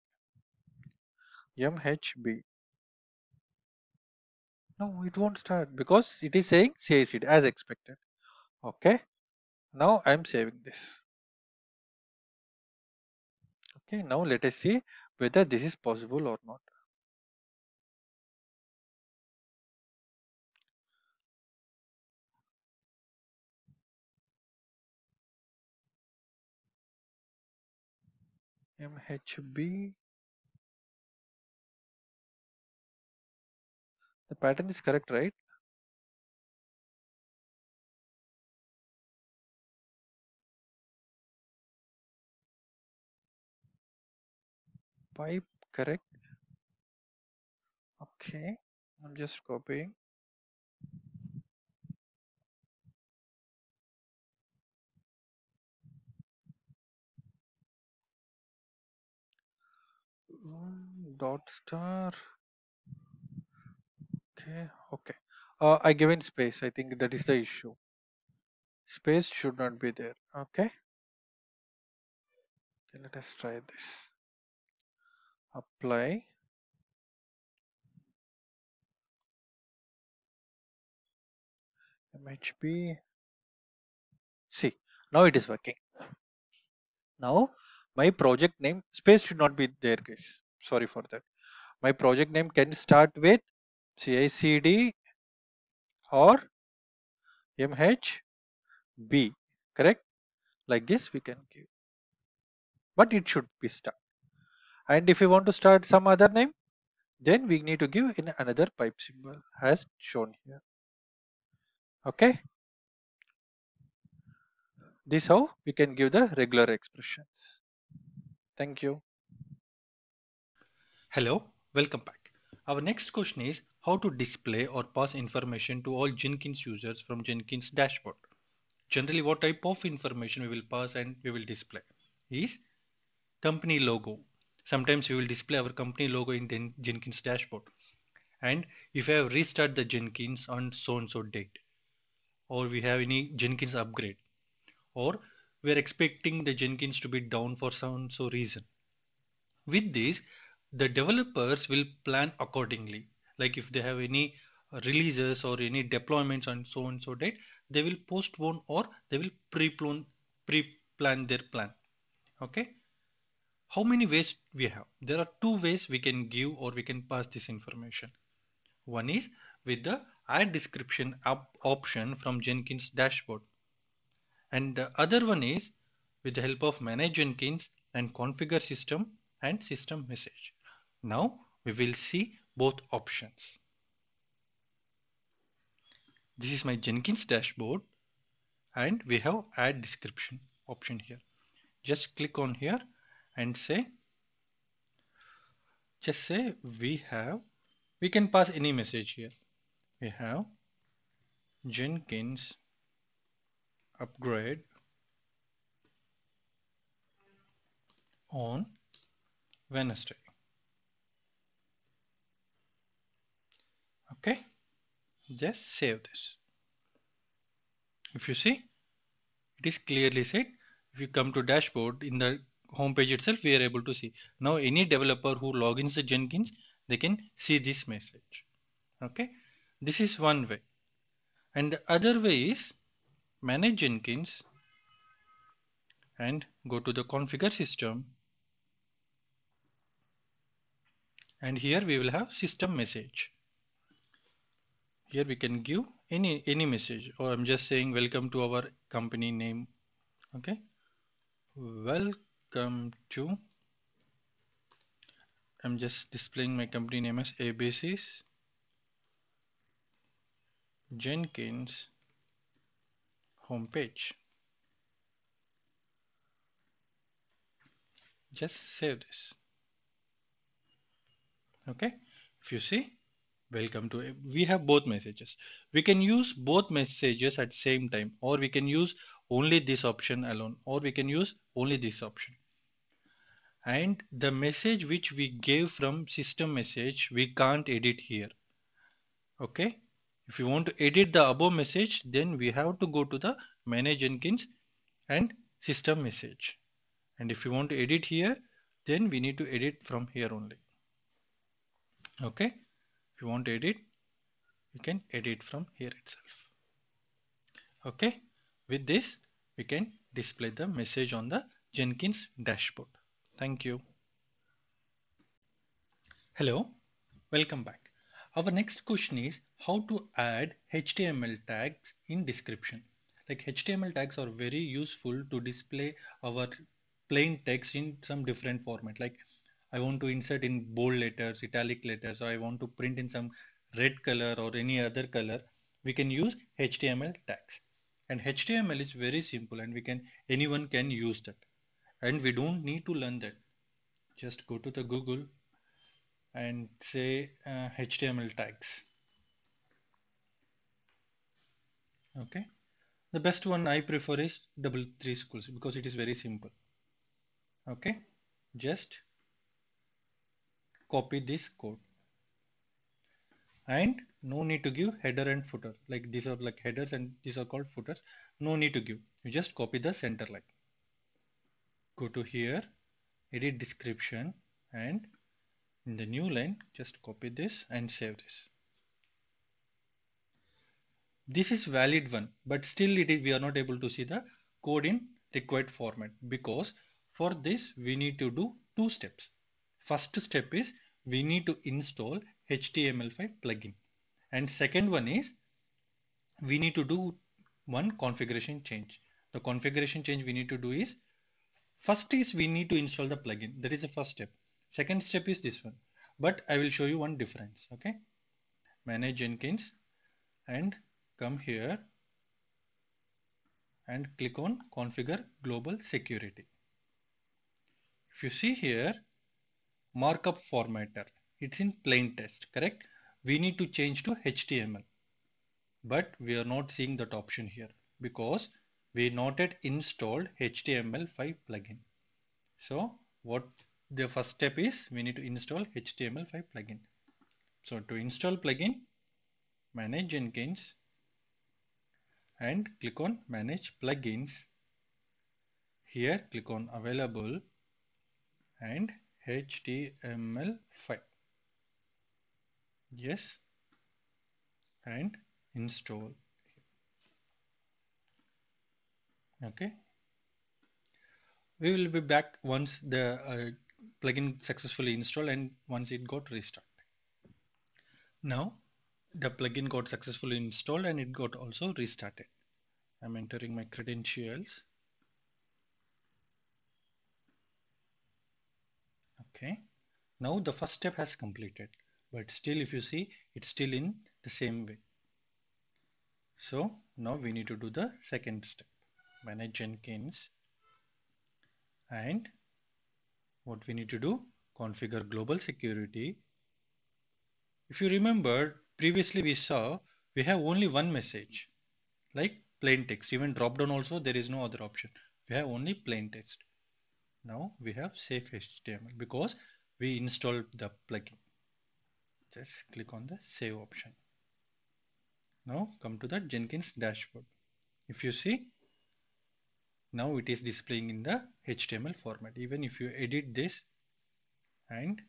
mhb. No, it won't start because it is saying C I C D as expected. Okay, now I am saving this. Okay, now let us see whether this is possible or not. mhb. The pattern is correct, right? Pipe correct. Okay, I'm just copying. Mm, dot star. Okay, okay. Uh, I given space. I think that is the issue. Space should not be there. Okay. Okay, let us try this. Apply. M H P. See, now it is working. Now my project name, space should not be there, guys. Sorry for that. My project name can start with C I C D or M H B, correct? Like this we can give, but it should be start. And if you want to start some other name, then we need to give in another pipe symbol as shown here. Okay, this how we can give the regular expressions. Thank you. Hello, welcome back. Our next question is how to display or pass information to all Jenkins users from Jenkins dashboard. Generally, what type of information we will pass and we will display is company logo. Sometimes we will display our company logo in the Jenkins dashboard. And if I have restart the Jenkins on so and so date, or we have any Jenkins upgrade, or we are expecting the Jenkins to be down for so and so reason. With this, the developers will plan accordingly. Like if they have any releases or any deployments on so and so date, they will postpone or they will pre-plan pre-plan their plan. Okay. How many ways we have? There are two ways we can give or we can pass this information. One is with the add description up option from Jenkins dashboard. And the other one is with the help of manage Jenkins and configure system and system message. Now we will see both options. This is my Jenkins dashboard and we have add description option here. Just click on here and say, just say we have, we can pass any message here. We have Jenkins upgrade on Wednesday. Okay, just save this. If you see, it is clearly said. If you come to dashboard in the home page itself, we are able to see. Now any developer who logins the Jenkins, they can see this message. Okay, this is one way. And the other way is manage Jenkins and go to the configure system. And here we will have system message. Here we can give any any message, or I'm just saying welcome to our company name. Okay, welcome to I'm just displaying my company name as A B C's Jenkins homepage. Just save this. Okay, if you see, welcome to, we have both messages. We can use both messages at same time, or we can use only this option alone, or we can use only this option. And the message which we gave from system message, we can't edit here. Okay, if you want to edit the above message, then we have to go to the manage Jenkins and system message. And if you want to edit here, then we need to edit from here only. Okay, if you want to edit, you can edit from here itself. Okay, with this we can display the message on the Jenkins dashboard. Thank you. Hello, welcome back. Our next question is how to add H T M L tags in description. Like H T M L tags are very useful to display our plain text in some different format. Like I want to insert in bold letters, italic letters, or I want to print in some red color or any other color, we can use H T M L tags. And H T M L is very simple and we can, anyone can use that. And we don't need to learn that. Just go to the Google and say uh, H T M L tags. Okay. The best one I prefer is W three schools because it is very simple. Okay. Just copy this code. And no need to give header and footer. Like these are like headers and these are called footers. No need to give. You just copy the center line. Go to here, edit description, and in the new line just copy this and save this. This is valid one, but still it is, we are not able to see the code in required format because for this we need to do two steps. First step is we need to install H T M L five plugin, and second one is we need to do one configuration change. The configuration change we need to do is, first is we need to install the plugin. That is the first step. Second step is this one. But I will show you one difference. Okay. Manage Jenkins and come here and click on configure global security. If you see here, markup formatter, it's in plain text, correct? We need to change to H T M L, but we are not seeing that option here because we not yet installed H T M L five plugin. So what the first step is, we need to install H T M L five plugin. So to install plugin, manage Jenkins and click on manage plugins. Here click on available and H T M L five. Yes, and install. Okay, we will be back once the uh, plugin successfully installed and once it got restarted. Now the plugin got successfully installed and it got also restarted. I'm entering my credentials. Okay, now the first step has completed, but still if you see, it's still in the same way. So now we need to do the second step. Manage Jenkins, and what we need to do, configure global security. If you remember, previously we saw we have only one message, like plain text. Even drop down also there is no other option. We have only plain text. Now we have safe H T M L because we installed the plugin. Just click on the save option. Now come to the Jenkins dashboard. If you see, now it is displaying in the H T M L format. Even if you edit this and,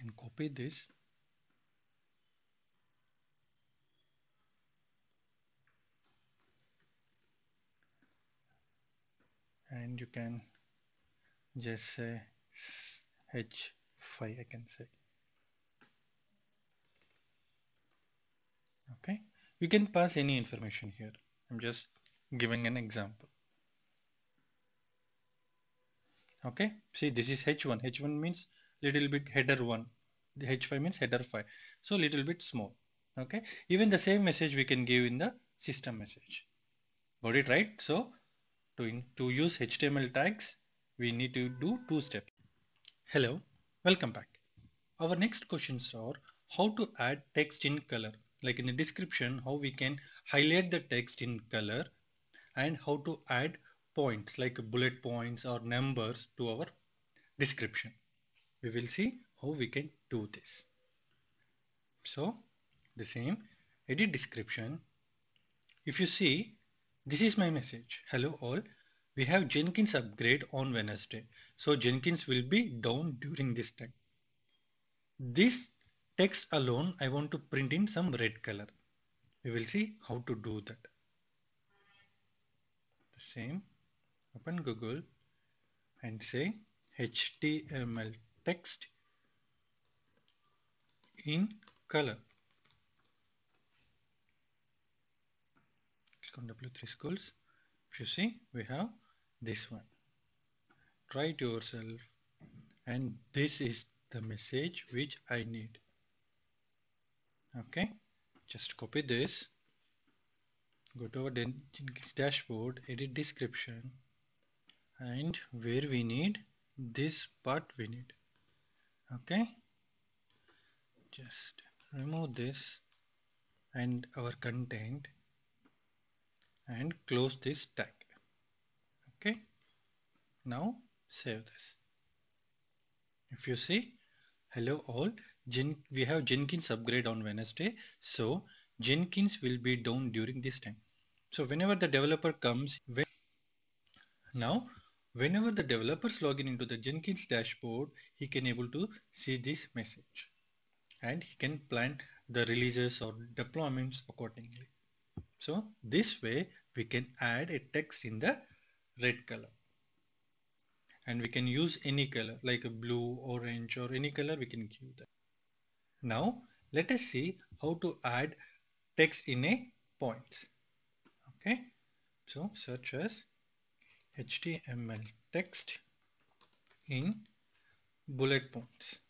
and copy this, and you can just say H five, I can say. Okay, you can pass any information here. I'm just giving an example. Okay, see this is H one. H one means little bit header one, the h five means header five, so little bit small. Okay, even the same message we can give in the system message. Got it, right? So to, in, to use H T M L tags, we need to do two steps. Hello, welcome back. Our next questions are how to add text in color, like in the description, how we can highlight the text in color, and how to add points like bullet points or numbers to our description. We will see how we can do this. So the same, edit description. If you see, this is my message. Hello all, we have Jenkins upgrade on Wednesday, so Jenkins will be down during this time. This text alone I want to print in some red color. We will see how to do that. The same, open Google and say H T M L text in color. Click on W three schools. If you see, we have this one. Try it yourself, and this is the message which I need. Okay, just copy this, go to our Jenkins dashboard, edit description, and where we need this part we need. Okay, just remove this and our content and close this tag. Okay, now save this. If you see, hello all, Jen we have Jenkins upgrade on Wednesday, so Jenkins will be down during this time. So whenever the developer comes, when now whenever the developers log in into the Jenkins dashboard, he can able to see this message and he can plan the releases or deployments accordingly. So this way we can add a text in the red color, and we can use any color like a blue, orange, or any color we can give that. Now let us see how to add text in a points. Okay, so search as H T M L text in bullet points.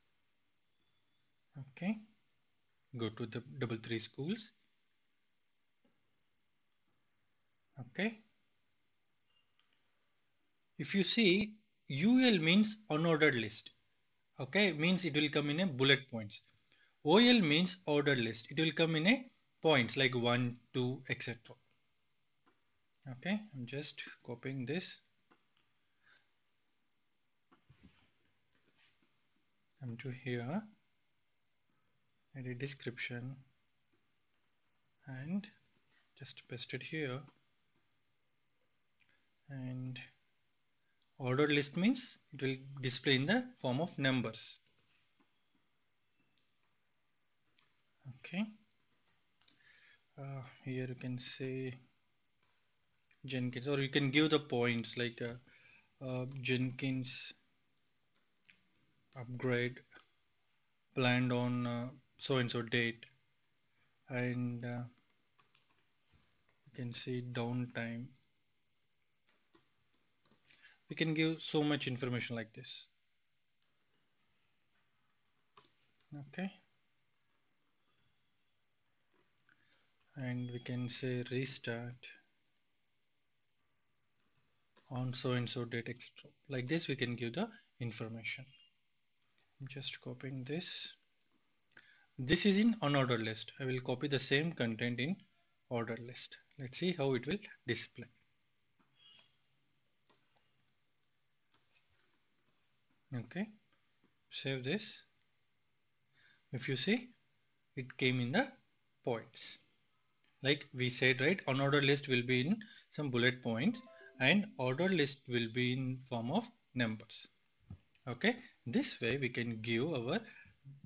Okay, go to the W three schools. Okay, if you see, U L means unordered list. Okay, means it will come in a bullet points. O L means ordered list. It will come in a points like one, two, et cetera. Okay, I'm just copying this. Come to here, edit description, and just paste it here. And ordered list means it will display in the form of numbers. Okay, uh, here you can say Jenkins, or you can give the points like uh, uh, Jenkins upgrade planned on uh, so and so date, and uh, you can see downtime. We can give so much information like this. Okay, and we can say restart on so and so date, et cetera. Like this, we can give the information. I'm just copying this. This is in unordered list. I will copy the same content in ordered list. Let's see how it will display. Okay, save this. If you see, it came in the points. Like we said, right, unordered list will be in some bullet points and ordered list will be in form of numbers. Okay, this way we can give our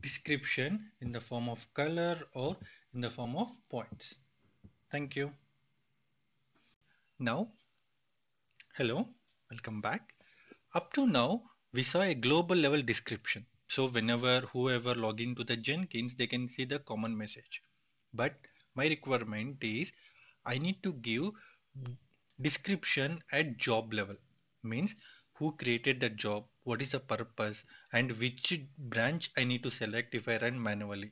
description in the form of color or in the form of points. Thank you. Now, hello, welcome back. Up to now, we saw a global level description. So whenever whoever log into the Jenkins, they can see the common message. But my requirement is I need to give description at job level. Means who created the job, what is the purpose, and which branch I need to select if I run manually.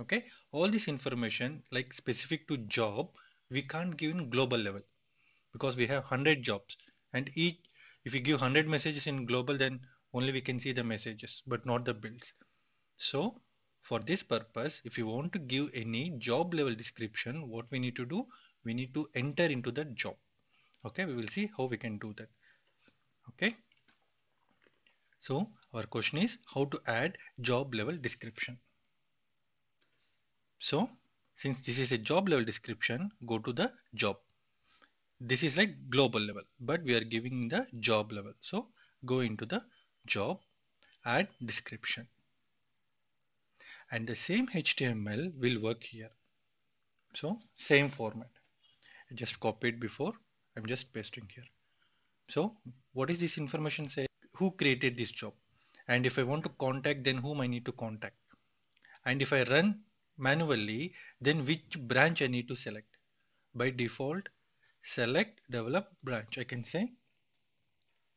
Okay, all this information like specific to job, we can't give in global level because we have one hundred jobs, and each, if we give one hundred messages in global, then only we can see the messages but not the builds. So for this purpose, if you want to give any job level description, what we need to do, we need to enter into that job. Okay, we will see how we can do that. Okay, so our question is how to add job level description. So since this is a job level description, go to the job. This is like global level, but we are giving the job level. So go into the job, add description, and the same H T M L will work here. So same format, I just copied before, I'm just pasting here. So what is this information say? Who created this job? And if I want to contact, then whom I need to contact? And if I run manually, then which branch I need to select? By default, select develop branch. I can say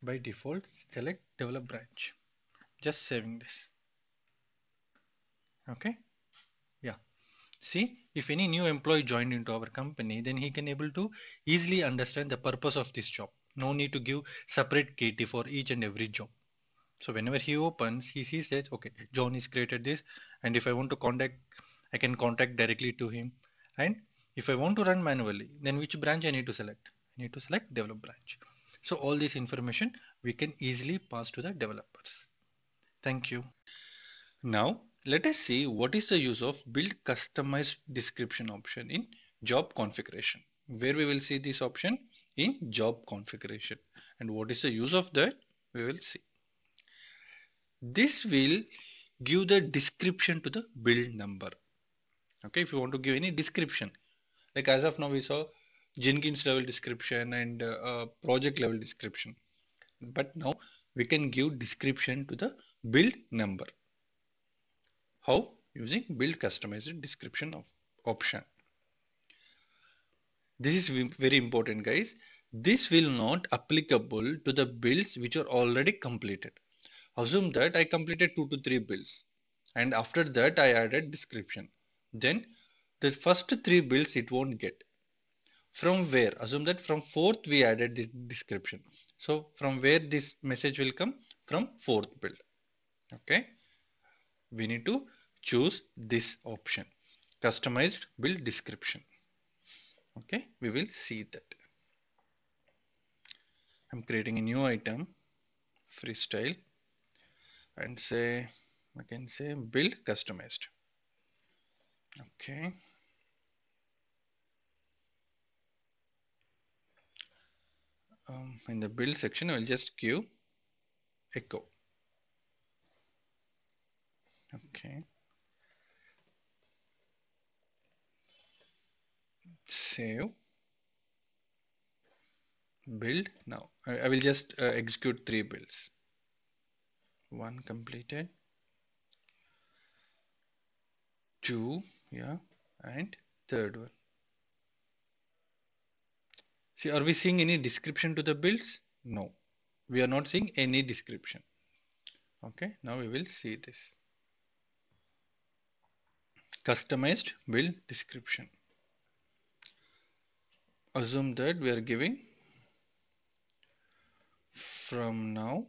by default, select develop branch. Just saving this. Okay, yeah, see, if any new employee joined into our company, then he can able to easily understand the purpose of this job. No need to give separate K T for each and every job. So whenever he opens, he sees that okay, John has created this, and if I want to contact, I can contact directly to him. And if I want to run manually, then which branch I need to select? I need to select develop branch. So all this information we can easily pass to the developers. Thank you. Now let us see what is the use of build customized description option in job configuration. Where we will see this option? In job configuration. And what is the use of that? We will see. This will give the description to the build number. Okay, if you want to give any description, like as of now we saw Jenkins level description and uh, project level description, but now we can give description to the build number. How? Using build customized description of option. This is very important, guys. This will not applicable to the builds which are already completed. Assume that I completed two to three builds, and after that I added description. Then the first three builds it won't get. From where? Assume that from fourth we added this description. So from where this message will come? From fourth build. Okay, we need to choose this option, customized build description. Okay, we will see that. I'm creating a new item, freestyle, and say, I can say build customized. Okay. Um, in the build section, I will just give echo. Okay. Save, build. Now I, I will just uh, execute three builds. One completed, two, yeah, and third one. See, are we seeing any description to the builds? No, we are not seeing any description. Okay, now we will see this customized build description. Assume that we are giving from now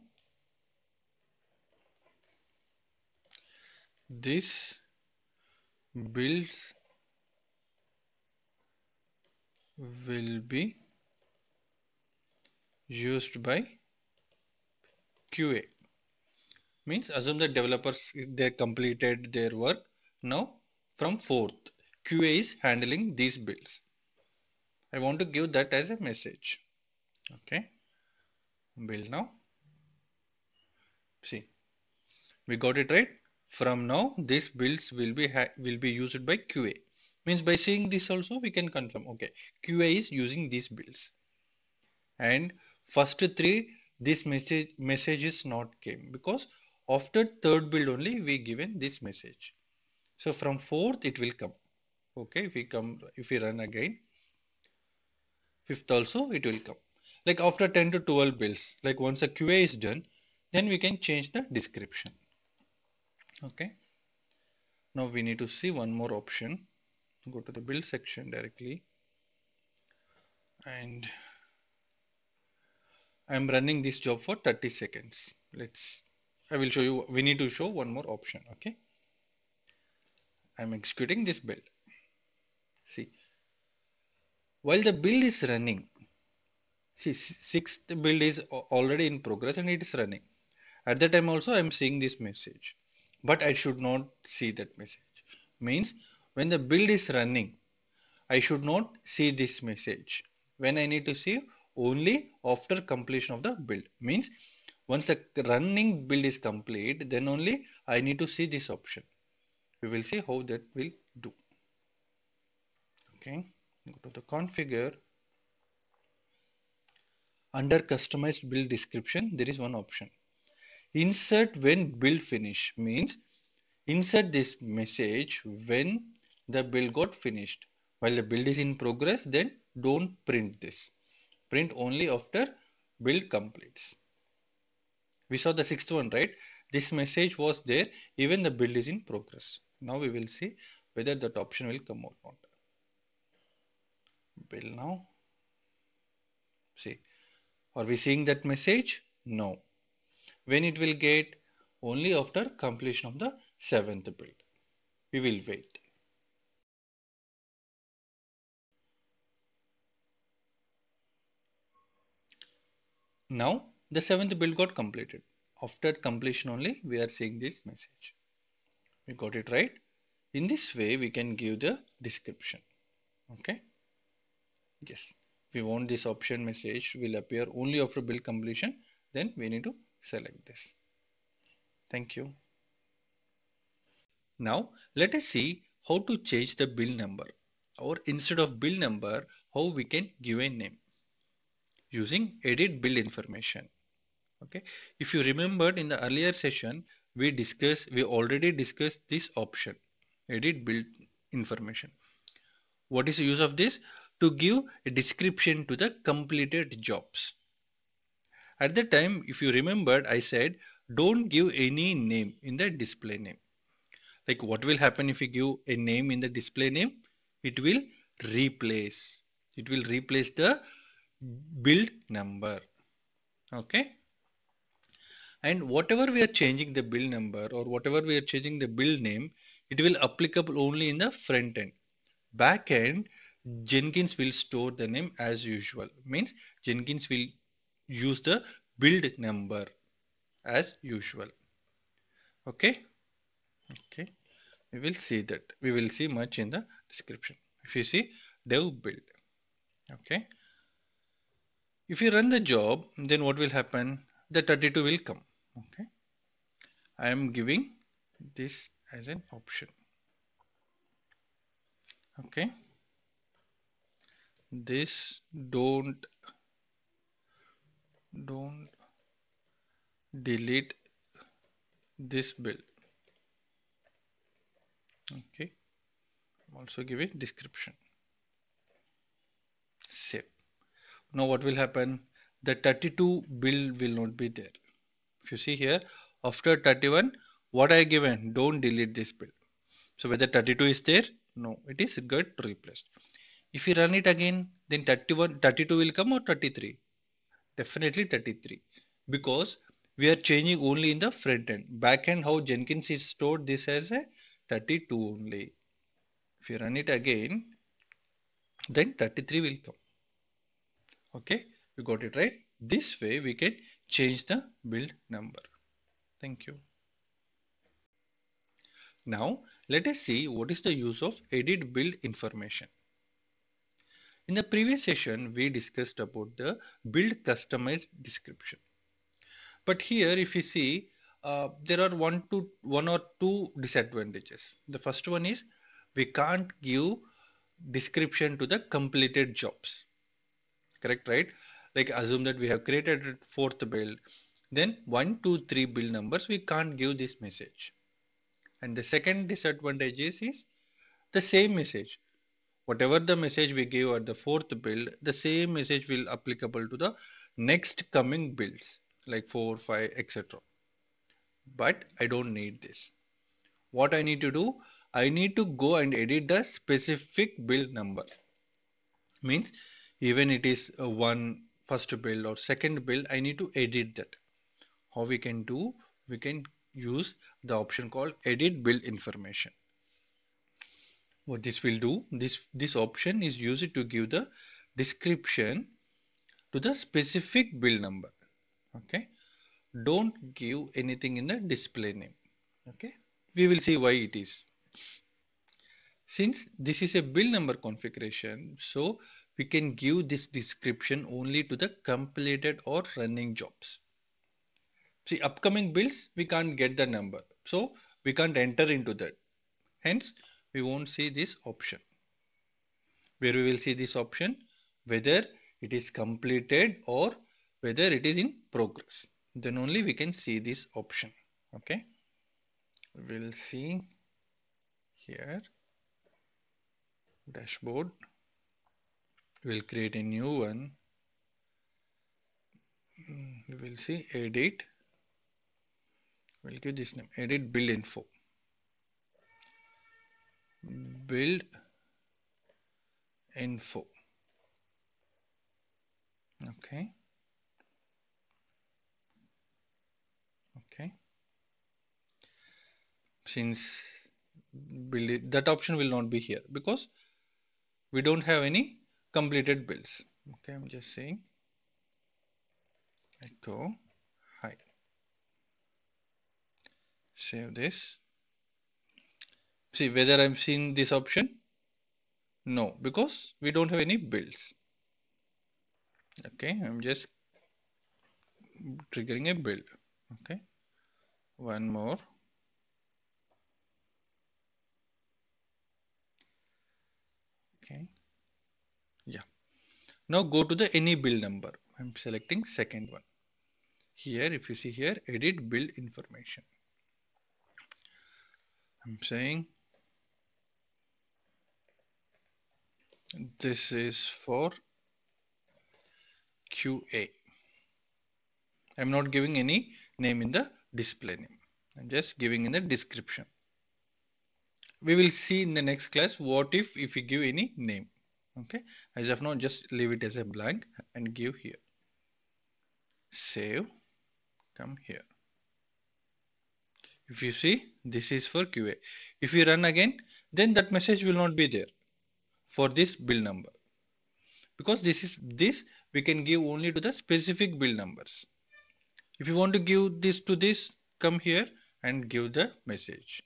this builds will be used by Q A. Means assume that developers, they completed their work. Now from fourth, Q A is handling these builds. I want to give that as a message. Okay, build now. See, we got it right. From now, these builds will be will be used by Q A. Means by seeing this also, we can confirm. Okay, Q A is using these builds. And first three, this message message is not came because after third build only we given this message. So from fourth it will come. Okay, if we come if we run again. Fifth also it will come. like after ten to twelve builds, like once a Q A is done, then we can change the description. Okay. Now we need to see one more option. Go to the build section directly. And I'm running this job for thirty seconds. Let's, I will show you, we need to show one more option. Okay. I'm executing this build. See, while the build is running, see, sixth build is already in progress and it is running. At that time also, I'm seeing this message, but I should not see that message. Means when the build is running, I should not see this message. When I need to see, only after completion of the build. Means once the running build is complete, then only I need to see this option. We will see how that will do. Okay, go to the configure. Under customized build description, there is one option. Insert when build finish, means insert this message when the build got finished. While the build is in progress, then don't print this. Print only after build completes. We saw the sixth one, right? This message was there even the build is in progress. Now we will see whether that option will come or not. Build now. See. Are we seeing that message? No. When it will get? Only after completion of the seventh build. We will wait. Now the seventh build got completed. After completion only we are seeing this message. We got it right. In this way we can give the description. Okay. Yes. We want this option message will appear only after build completion, then we need to select this. Thank you. Now let us see how to change the build number, or instead of build number, how we can give a name using edit build information. Okay. If you remembered in the earlier session, we discussed, we already discussed this option, edit build information. What is the use of this? To give a description to the completed jobs. At the time, if you remembered, I said don't give any name in the display name. Like what will happen if you give a name in the display name? It will replace. It will replace the build number. Okay. And whatever we are changing the build number or whatever we are changing the build name, it will applicable only in the front end. Back end, Jenkins will store the name as usual. Means Jenkins will use the build number as usual. Okay. Okay. We will see that. We will see much in the description. If you see dev build. Okay. If you run the job, then what will happen? The thirty-two will come. Okay. I am giving this as an option. Okay. This don't don't delete this build. Okay. Also give it description. Save. Now what will happen? The thirty-two build will not be there. If you see here, after thirty-one, what I given? Don't delete this build. So whether thirty-two is there? No, it is got replaced. If you run it again, then thirty-one, thirty-two will come or thirty-three? Definitely thirty-three, because we are changing only in the front end. Back end, how Jenkins is stored this as a thirty-two only. If you run it again, then thirty-three will come. Okay, you got it right. This way we can change the build number. Thank you. Now let us see what is the use of edit build information. In the previous session, we discussed about the build customized description. But here, if you see, uh, there are one, two, one or two disadvantages. The first one is we can't give description to the completed jobs. Correct, right? Like assume that we have created fourth build, then one, two, three build numbers, we can't give this message. And the second disadvantage is, is the same message. whatever the message we give at the fourth build, the same message will applicable to the next coming builds like four, five, et cetera. But I don't need this. What I need to do, I need to go and edit the specific build number. Means even it is a one first build or second build, I need to edit that. How we can do? We can use the option called edit build information. What this will do, this, this option is used to give the description to the specific build number. Okay. Don't give anything in the display name. Okay. We will see why it is. Since this is a build number configuration, so we can give this description only to the completed or running jobs. See, upcoming builds, we can't get the number. So we can't enter into that. Hence, we won't see this option. Where we will see this option, whether it is completed or whether it is in progress. Then only we can see this option. Okay. We'll see here. Dashboard. We'll create a new one. We will see edit. We'll give this name edit build info. Build info. Okay. Okay. Since build it, that option will not be here because we don't have any completed builds. Okay, I'm just saying echo hi. Save this. See whether I'm seeing this option. No, because we don't have any builds. Okay, I'm just triggering a build. Okay, one more. Okay, yeah. Now go to the any build number. I'm selecting second one. Here, if you see here, edit build information. I'm saying this is for Q A. I'm not giving any name in the display name. I'm just giving in the description. We will see in the next class what if if we give any name. Okay, as of now just leave it as a blank and give here. Save, come here. If you see, this is for Q A. If you run again, then that message will not be there for this build number. Because this is this we can give only to the specific build numbers. If you want to give this to this, come here and give the message.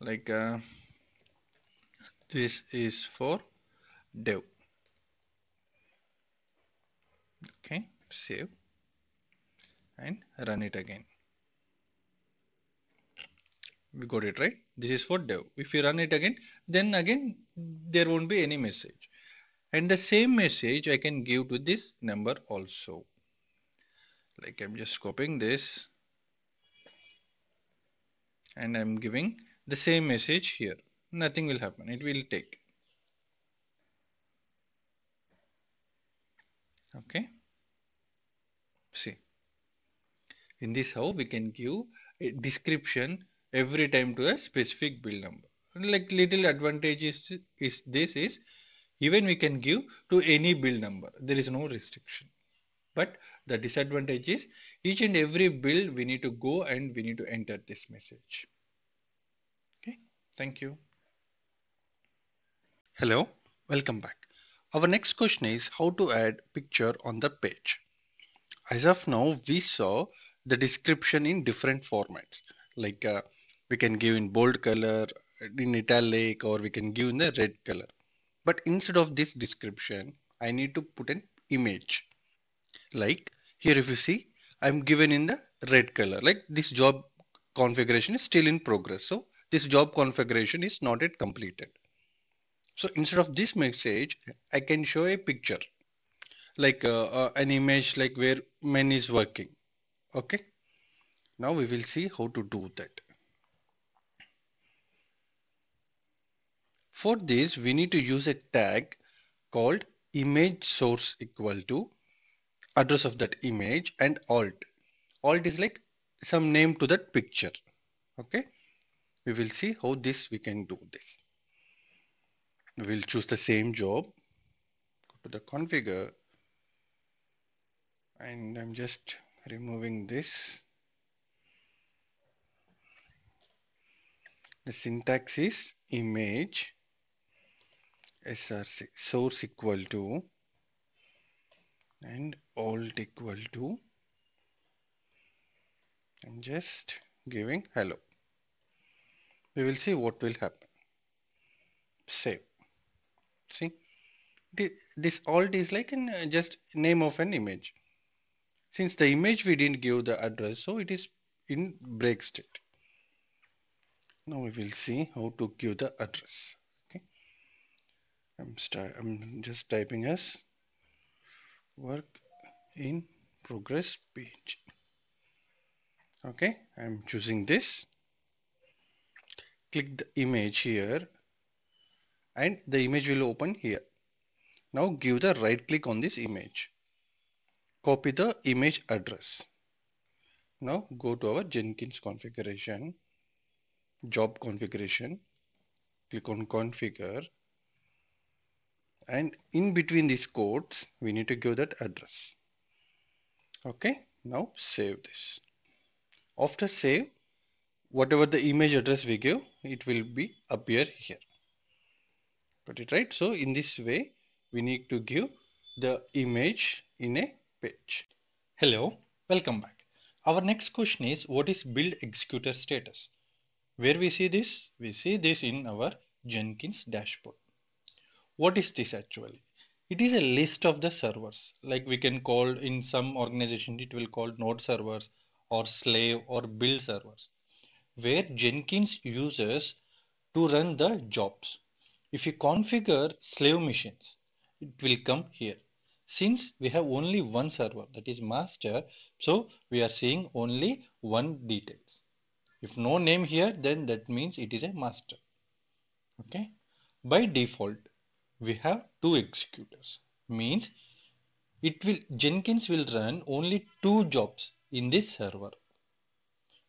Like uh, this is for dev. Okay, save and run it again. We got it right. This is for dev. If you run it again, then again there won't be any message. And the same message I can give to this number also. Like I'm just copying this and I'm giving the same message here. Nothing will happen. It will take. Okay. See. In this how we can give a description every time to a specific build number. Like little advantage is, is this is even we can give to any build number. There is no restriction. But the disadvantage is each and every build we need to go and we need to enter this message. Okay, thank you. Hello, welcome back. Our next question is how to add picture on the page. As of now, we saw the description in different formats. Like uh, we can give in bold color, in italic, or we can give in the red color. But instead of this description, I need to put an image. Like here, if you see, I'm given in the red color. Like this job configuration is still in progress. So this job configuration is not yet completed. So instead of this message, I can show a picture. Like uh, uh, an image like where man is working. Okay. Now we will see how to do that. For this, we need to use a tag called image source equal to address of that image and alt. Alt is like some name to that picture. Okay. We will see how this we can do this. We will choose the same job. Go to the configure. And I'm just removing this. The syntax is image src source equal to and alt equal to. I'm just giving hello. We will see what will happen. Save. See, this alt is like an uh, just name of an image. Since the image we didn't give the address, so it is in break state. Now we will see how to give the address. Okay. I'm start, I'm just typing as work in progress page. Okay. I'm choosing this. Click the image here, and the image will open here. Now give the right click on this image. Copy the image address. Now go to our Jenkins configuration. Job configuration, click on configure, and in between these codes we need to give that address. Okay, now save this. After save, whatever the image address we give, it will be appear here. Got it, right? So in this way we need to give the image in a page. Hello, welcome back. Our next question is, what is build executor status? Where we see this? We see this in our Jenkins dashboard. What is this actually? It is a list of the servers. Like we can call in some organization, it will call node servers or slave or build servers, where Jenkins uses to run the jobs. If you configure slave machines, it will come here. Since we have only one server, that is master, so we are seeing only one details. If no name here, then that means it is a master. Okay. By default, we have two executors. Means it will Jenkins will run only two jobs in this server.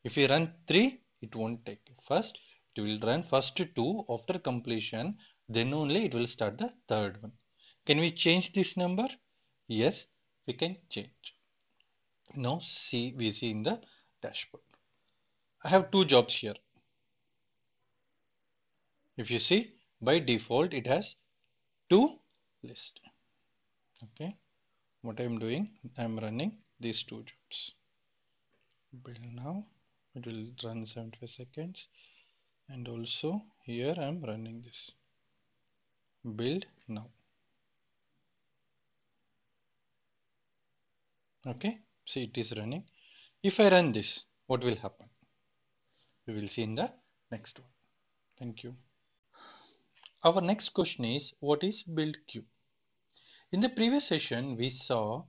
If you run three, it won't take. First, it will run first two. After completion, then only it will start the third one. Can we change this number? Yes, we can change. Now see we see in the dashboard. I have two jobs here. If you see, by default it has two list. Okay, what I am doing, I am running these two jobs. Build now, it will run seventy-five seconds, and also here I am running this. Build now. Okay, see it is running. If I run this, what will happen? We will see in the next one. Thank you. Our next question is, what is build queue? In the previous session, we saw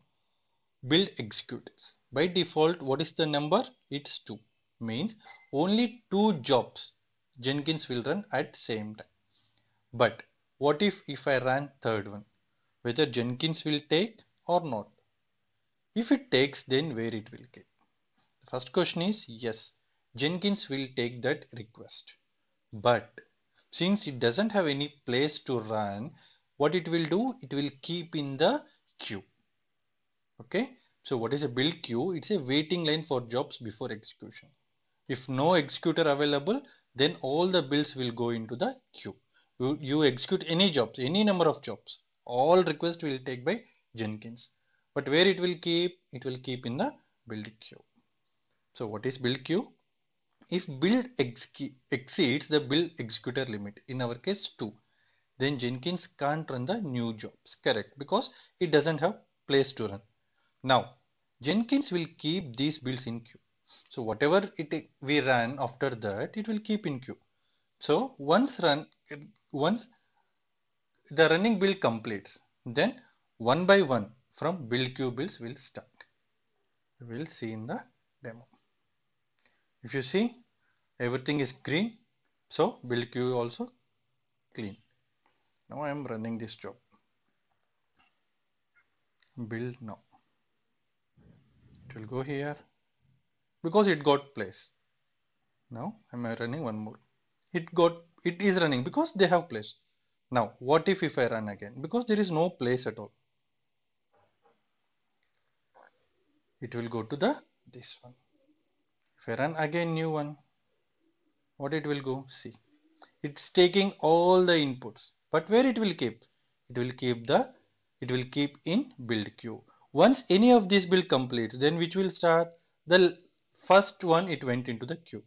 build executors. By default, what is the number? It's two. Means only two jobs Jenkins will run at same time. But what if, if I run third one? Whether Jenkins will take or not? If it takes, then where it will get? The first question is, yes, Jenkins will take that request, but since it doesn't have any place to run, what it will do, it will keep in the queue. Okay, so what is a build queue? It's a waiting line for jobs before execution. If no executor available, then all the builds will go into the queue. You, you execute any jobs, any number of jobs, all requests will take by Jenkins. But where it will keep? It will keep in the build queue. So what is build queue? If build ex exceeds the build executor limit, in our case two, then Jenkins can't run the new jobs, correct? Because it doesn't have place to run. Now, Jenkins will keep these builds in queue. So whatever it we run after that, it will keep in queue. So once run, once the running build completes, then one by one from build queue builds will start. We will see in the demo. If you see, everything is green, so build queue also clean. Now I am running this job. Build now. It will go here because it got place. Now am I running one more? It got, it is running because they have place. Now what if if I run again? Because there is no place at all. It will go to the this one. If I run again new one, what it will go? See, it's taking all the inputs. But where it will keep? It will keep the, it will keep in build queue. Once any of this build completes, then which will start? The first one it went into the queue.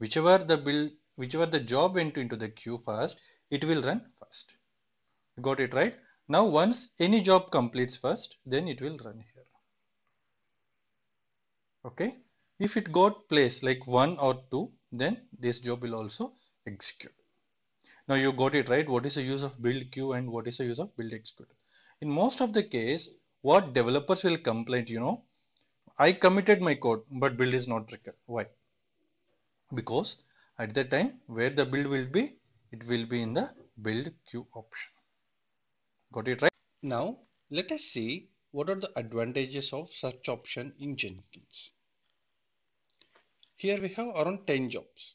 Whichever the build, whichever the job went into the queue first, it will run first. Got it right? Now once any job completes first, then it will run here. Okay. If it got place like one or two, then this job will also execute. Now you got it right. What is the use of build queue and what is the use of build execute? In most of the case, what developers will complain, you know, I committed my code, but build is not triggered. Why? Because at the time where the build will be, it will be in the build queue option. Got it right? Now let us see what are the advantages of such option in Jenkins. Here we have around ten jobs,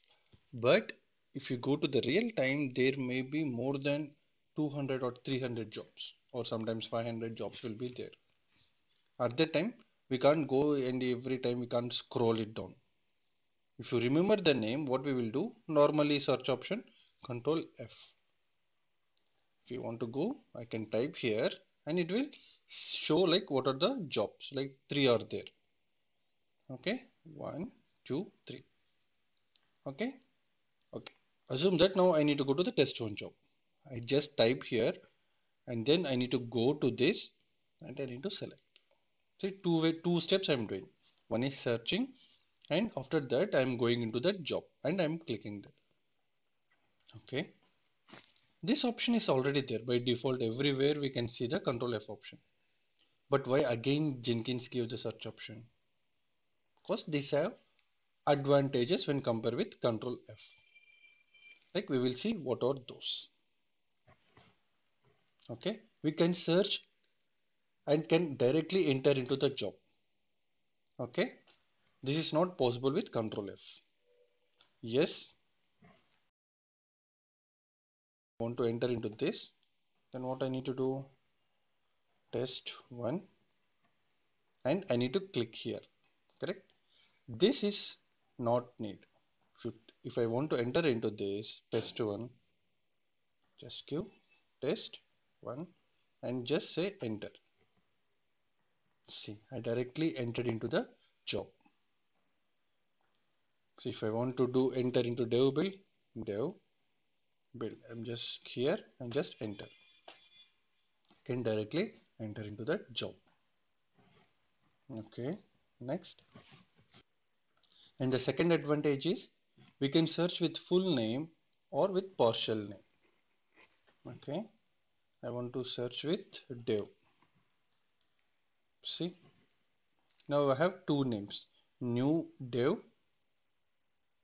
but if you go to the real time, there may be more than two hundred or three hundred jobs, or sometimes five hundred jobs will be there. At that time, we can't go and every time we can't scroll it down. If you remember the name, what we will do, normally search option, Control F. If you want to go, I can type here and it will show like what are the jobs, like three are there. Okay, one. Two, three. Okay. Okay. Assume that now I need to go to the test one job. I just type here and then I need to go to this and I need to select. See, two way, two steps I'm doing. One is searching and after that I'm going into that job and I'm clicking that. Okay. This option is already there by default. Everywhere we can see the Control F option. But why again Jenkins gave the search option? Because these have advantages when compared with Control F. Like we will see what are those. Okay, we can search and can directly enter into the job. Okay, this is not possible with Control F. Yes, want to enter into this, then what I need to do, test one, and I need to click here. Correct. This is not need. If, if I want to enter into this test one, just give test one and just say enter. See, I directly entered into the job. So if I want to do enter into dev build, dev build, I'm just here and just enter. I can directly enter into that job. Okay, next. And the second advantage is we can search with full name or with partial name. Okay, I want to search with dev. See, now I have two names, new dev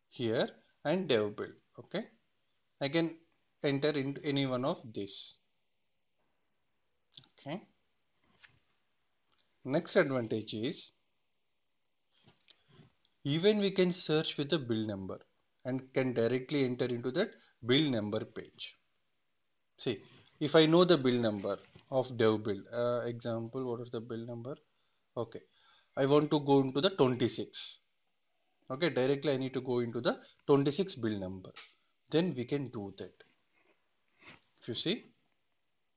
here and dev build. Okay, I can enter into any one of these. Okay, next advantage is even we can search with the build number and can directly enter into that build number page. See, if I know the build number of dev build, uh, example, what is the build number? Okay, I want to go into the twenty-six. Okay, directly I need to go into the twenty-six build number. Then we can do that. If you see,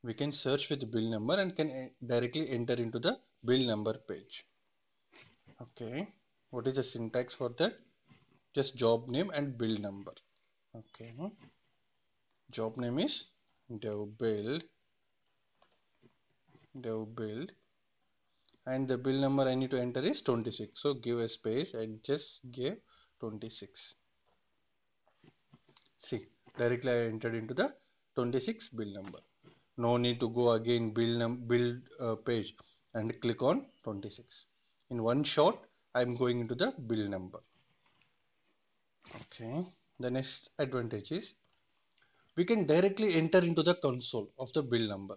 we can search with the build number and can directly enter into the build number page. Okay. What is the syntax for that? Just job name and build number. Okay. Job name is dev build. Dev build. And the build number I need to enter is twenty-six. So give a space and just give twenty-six. See, directly I entered into the twenty-six build number. No need to go again build num build uh, page and click on twenty-six. In one shot, I'm going into the build number. Okay, the next advantage is we can directly enter into the console of the build number.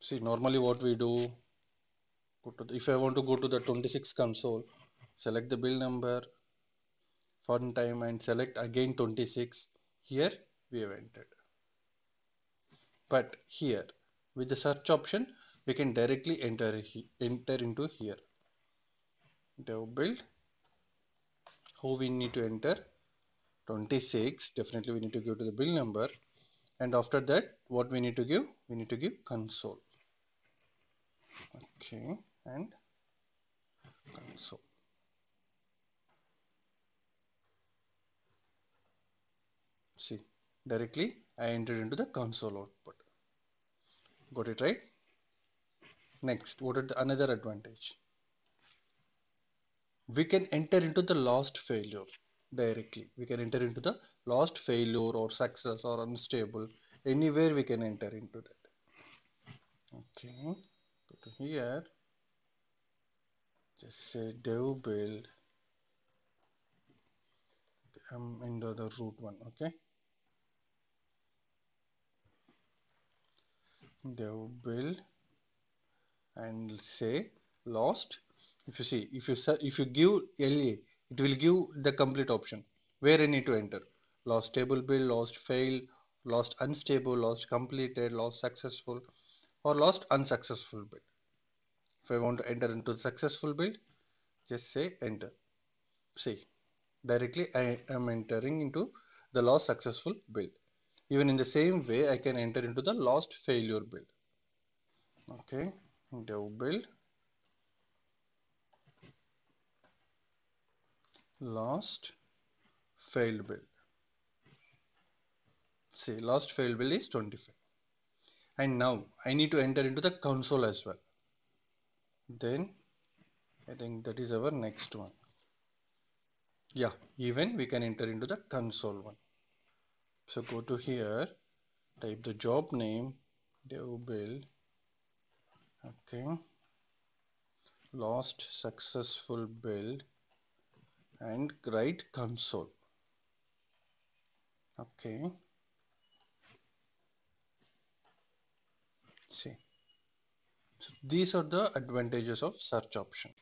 See, normally what we do, if I want to go to the twenty-six console, select the build number, font time, and select again twenty-six. Here we have entered. But here with the search option, we can directly enter enter into here. Dev build. How we need to enter? twenty-six. Definitely we need to give to the build number. And after that, what we need to give? We need to give console. Okay, and console. See, directly I entered into the console output. Got it right? Next, what is the another advantage? We can enter into the last failure directly. We can enter into the last failure or success or unstable. Anywhere we can enter into that. Okay, go to here. Just say dev build. I'm in the, the root one. Okay. Dev build and say lost. If you see, if you if you give L A, it will give the complete option where I need to enter. Lost stable build, lost failed, lost unstable, lost completed, lost successful, or lost unsuccessful build. If I want to enter into the successful build, just say enter. See, directly I am entering into the lost successful build. Even in the same way, I can enter into the lost failure build. Okay, dev build. Last failed build. See, last failed build is twenty-five. And now I need to enter into the console as well. Then I think that is our next one. Yeah, even we can enter into the console one. So go to here, type the job name, dev build. Okay. Last successful build. And write console. Okay. See. So these are the advantages of search option.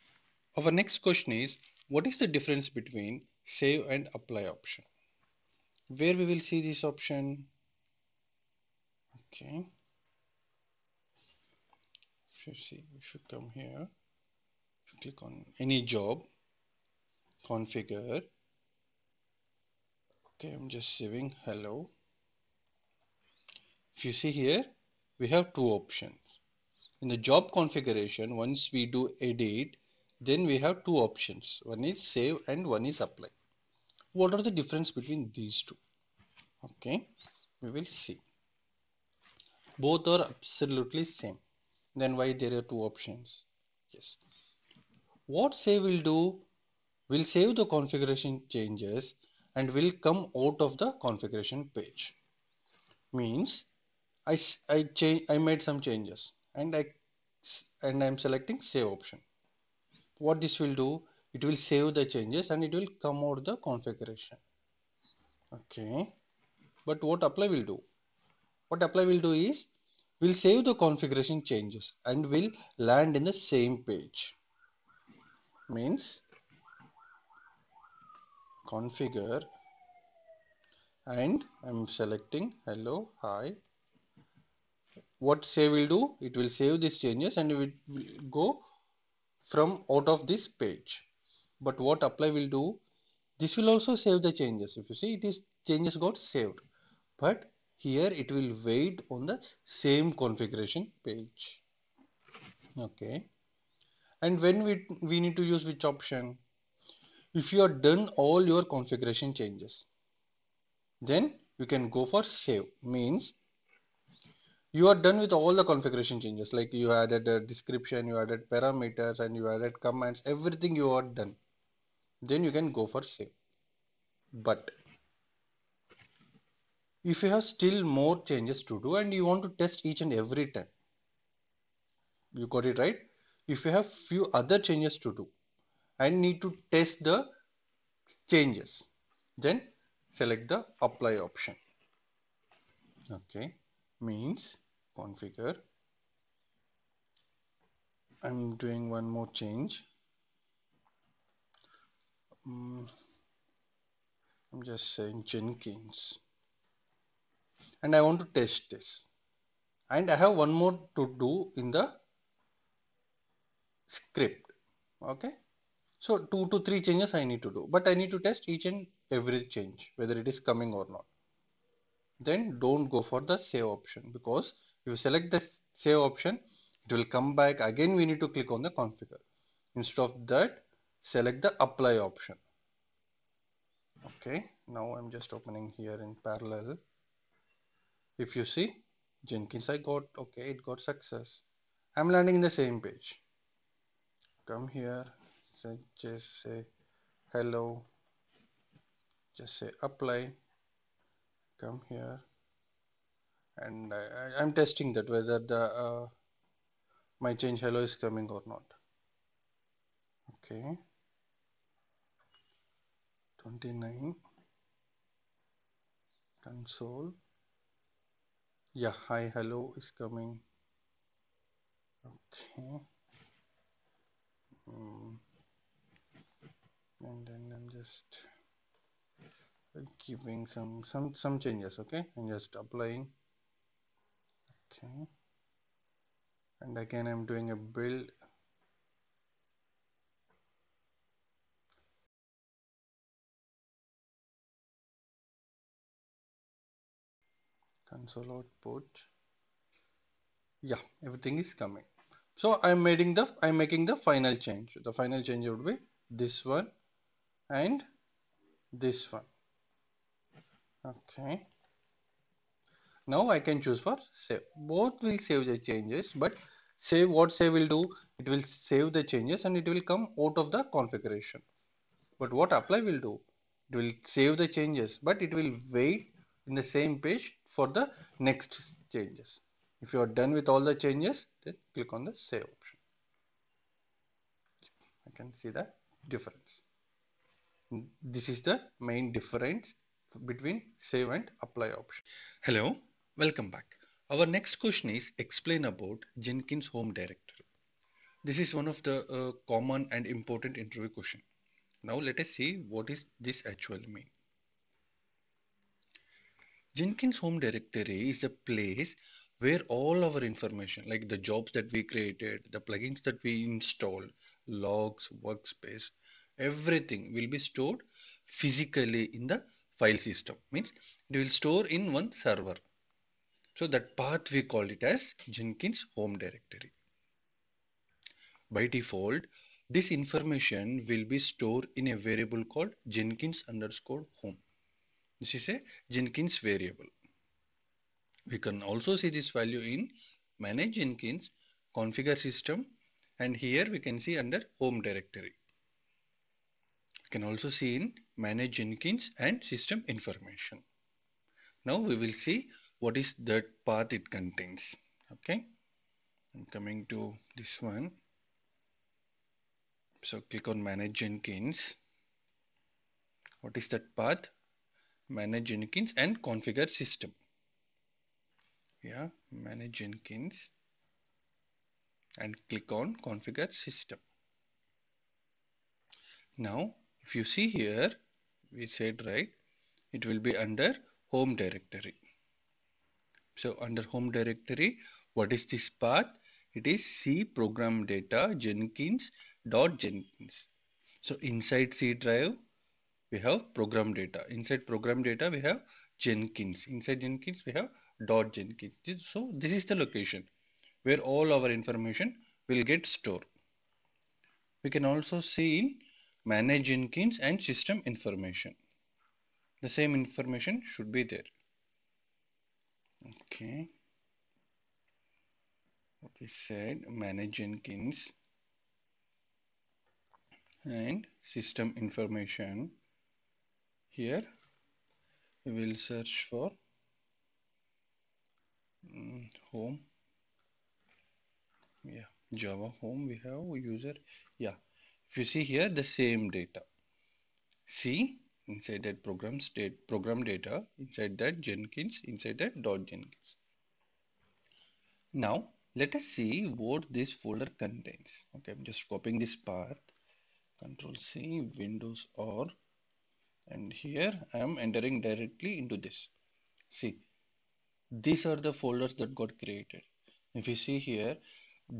Our next question is, what is the difference between save and apply option? Where we will see this option? Okay. If you see, we should come here. Click on any job. Configure. Okay, I'm just saving hello. If you see here, we have two options. In the job configuration, once we do edit, then we have two options. One is save and one is apply. What are the difference between these two? Okay, we will see. Both are absolutely same. Then why there are two options? Yes. What save will do? Will save the configuration changes and will come out of the configuration page. Means I, I, change, I made some changes and I and I'm selecting save option. What this will do, it will save the changes and it will come out the configuration. Okay. But what apply will do? What apply will do is, will save the configuration changes and will land in the same page. Means configure and I'm selecting hello, hi. What save will do? It will save these changes and it will go from out of this page. But what apply will do? This will also save the changes. If you see, it is changes got saved. But here it will wait on the same configuration page. Okay. And when we, we need to use which option? If you are done all your configuration changes, then you can go for save. Means you are done with all the configuration changes, like you added a description, you added parameters, and you added commands, everything you are done. Then you can go for save. But if you have still more changes to do and you want to test each and every time, you got it right? If you have few other changes to do, and need to test the changes, then select the apply option. Okay, means configure. I'm doing one more change. um, I'm just saying Jenkins, and I want to test this, and I have one more to do in the script. Okay, so two to three changes I need to do, but I need to test each and every change whether it is coming or not. Then don't go for the save option, because if you select the save option, it will come back again. We need to click on the configure. Instead of that, select the apply option. Okay, now I'm just opening here in parallel. If you see Jenkins, I got, okay, it got success. I'm landing in the same page. Come here, say, just say hello, just say apply. Come here, and I, I, I'm testing that whether the uh, my change hello is coming or not. Okay, twenty-nine, console. Yeah, hi hello is coming. Okay, mm. and then I'm just keeping some some some changes. Okay, and just applying. Okay, and again I'm doing a build. Console output. Yeah, everything is coming. So I'm making the I'm making the final change. The final change would be this one and this one. Okay, now I can choose for save. Both will save the changes, but save, what save will do, it will save the changes and it will come out of the configuration. But what apply will do, it will save the changes, but it will wait in the same page for the next changes. If you are done with all the changes, then click on the save option. I can see the difference. This is the main difference between save and apply option. Hello, welcome back. Our next question is explain about Jenkins home directory. This is one of the uh, common and important interview question. Now let us see what is this actually mean. Jenkins home directory is a place where all our information, like the jobs that we created, the plugins that we installed, logs, workspace, everything will be stored physically in the file system. Means it will store in one server. So that path we call it as Jenkins home directory. By default, this information will be stored in a variable called Jenkins underscore home. This is a Jenkins variable. We can also see this value in manage Jenkins, configure system, and here we can see under home directory. Can also see in manage Jenkins and system information. Now we will see what is that path it contains. Okay, I'm coming to this one. So click on manage Jenkins. What is that path? Manage Jenkins and configure system. Yeah, manage Jenkins and click on configure system. Now if you see here, we said, right, it will be under home directory. So under home directory, what is this path? It is C program data Jenkins dot Jenkins. So inside C drive, we have program data. Inside program data, we have Jenkins. Inside Jenkins, we have dot Jenkins. So this is the location where all our information will get stored. We can also see in manage Jenkins and system information. The same information should be there. Okay. What we said, manage Jenkins and system information. Here we will search for um, home. Yeah, Java home. We have user. Yeah. If you see here, the same data, C inside that program state, program data, inside that Jenkins, inside that dot Jenkins. Now let us see what this folder contains. Okay, I'm just copying this path, Control C, Windows R, and here I am entering directly into this. See, these are the folders that got created. If you see here,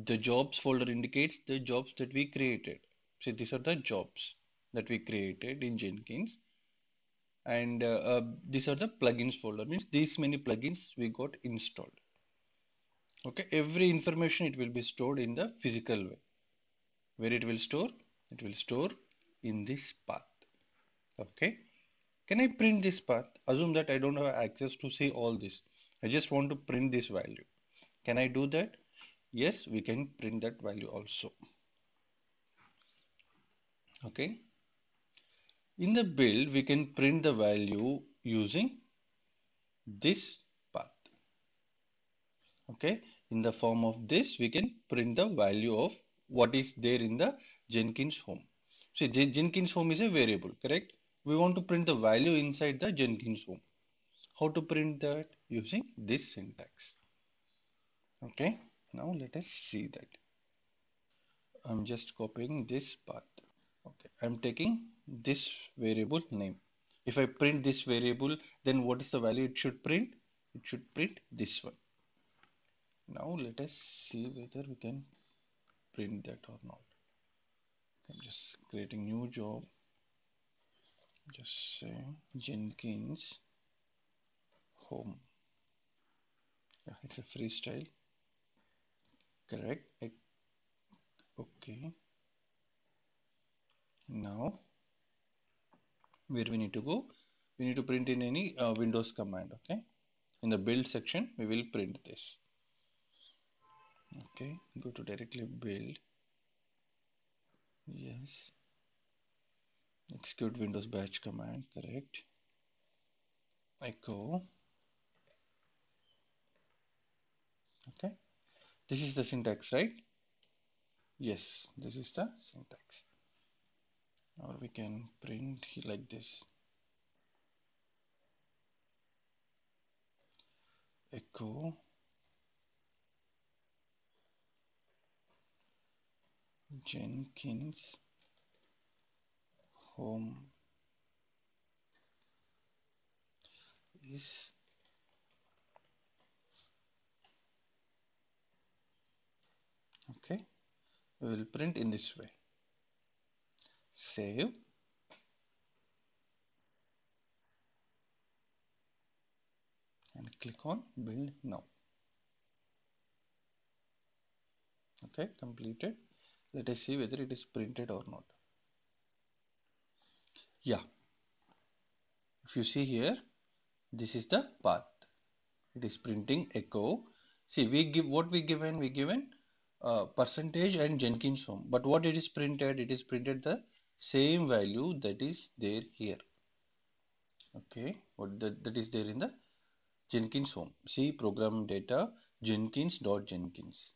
the jobs folder indicates the jobs that we created. See, these are the jobs that we created in Jenkins, and uh, uh, these are the plugins folder, means these many plugins we got installed. Okay, every information it will be stored in the physical way. Where it will store? It will store in this path. Okay, can I print this path? Assume that I don't have access to see all this. I just want to print this value. Can I do that? Yes, we can print that value also. Okay, in the build we can print the value using this path. Okay, in the form of this we can print the value of what is there in the Jenkins home. See, the Jenkins home is a variable, correct? We want to print the value inside the Jenkins home. How to print that? Using this syntax. Okay, now let us see that. I'm just copying this path. Okay, I'm taking this variable name. If I print this variable, then what is the value it should print? It should print this one. Now let us see whether we can print that or not. I'm just creating new job. Just say Jenkins home. Yeah, it's a freestyle. Correct. I, okay. Now, where we need to go? We need to print in any uh, Windows command. Okay. In the build section, we will print this. Okay. Go to directly build. Yes. Execute Windows batch command. Correct. Echo. Okay. This is the syntax, right? Yes, this is the syntax. Or we can print like this. Echo. Jenkins home is okay. We will print in this way. Save. And click on build now. Okay, completed. Let us see whether it is printed or not. Yeah. If you see here, this is the path. It is printing echo. See, we give what we given, we given uh, percentage and Jenkins home. But what it is printed, it is printed the same value that is there here. Okay, what that, that is there in the Jenkins home. See, program data Jenkins dot Jenkins.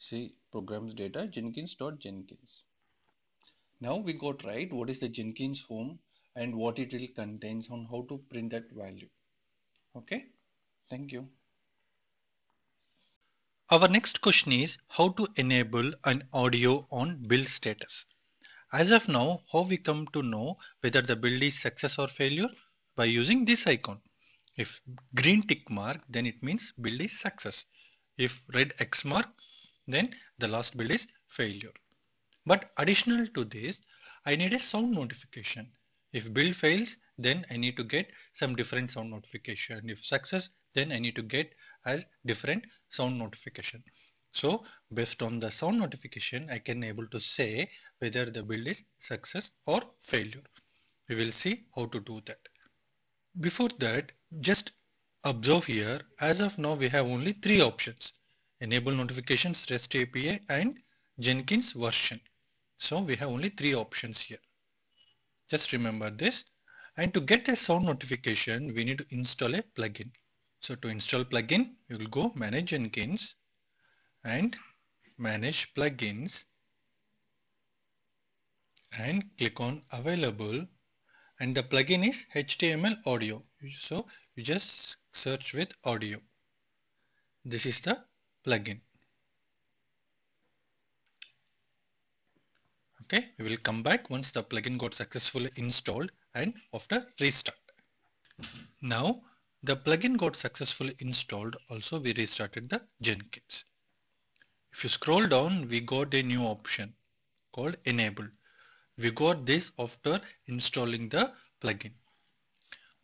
See, programs data Jenkins dot Jenkins. Now we got right what is the Jenkins home and what it will contains on how to print that value. Okay, thank you. Our next question is how to enable an audio on build status. As of now, how we come to know whether the build is success or failure? By using this icon. If green tick mark, then it means build is success. If red X mark, then the last build is failure. But additional to this, I need a sound notification. If build fails, then I need to get some different sound notification. If success, then I need to get as different sound notification. So based on the sound notification, I can able to say whether the build is success or failure. We will see how to do that. Before that, just observe here, as of now we have only three options. Enable notifications, REST A P I, and Jenkins version. So we have only three options here. Just remember this. And to get a sound notification, we need to install a plugin. So to install plugin, you will go manage Jenkins and manage plugins and click on available and the plugin is H T M L Audio. So you just search with audio. This is the plugin. Okay, we will come back once the plugin got successfully installed and after restart. Now the plugin got successfully installed, also we restarted the Jenkins. If you scroll down, we got a new option called enable. We got this after installing the plugin.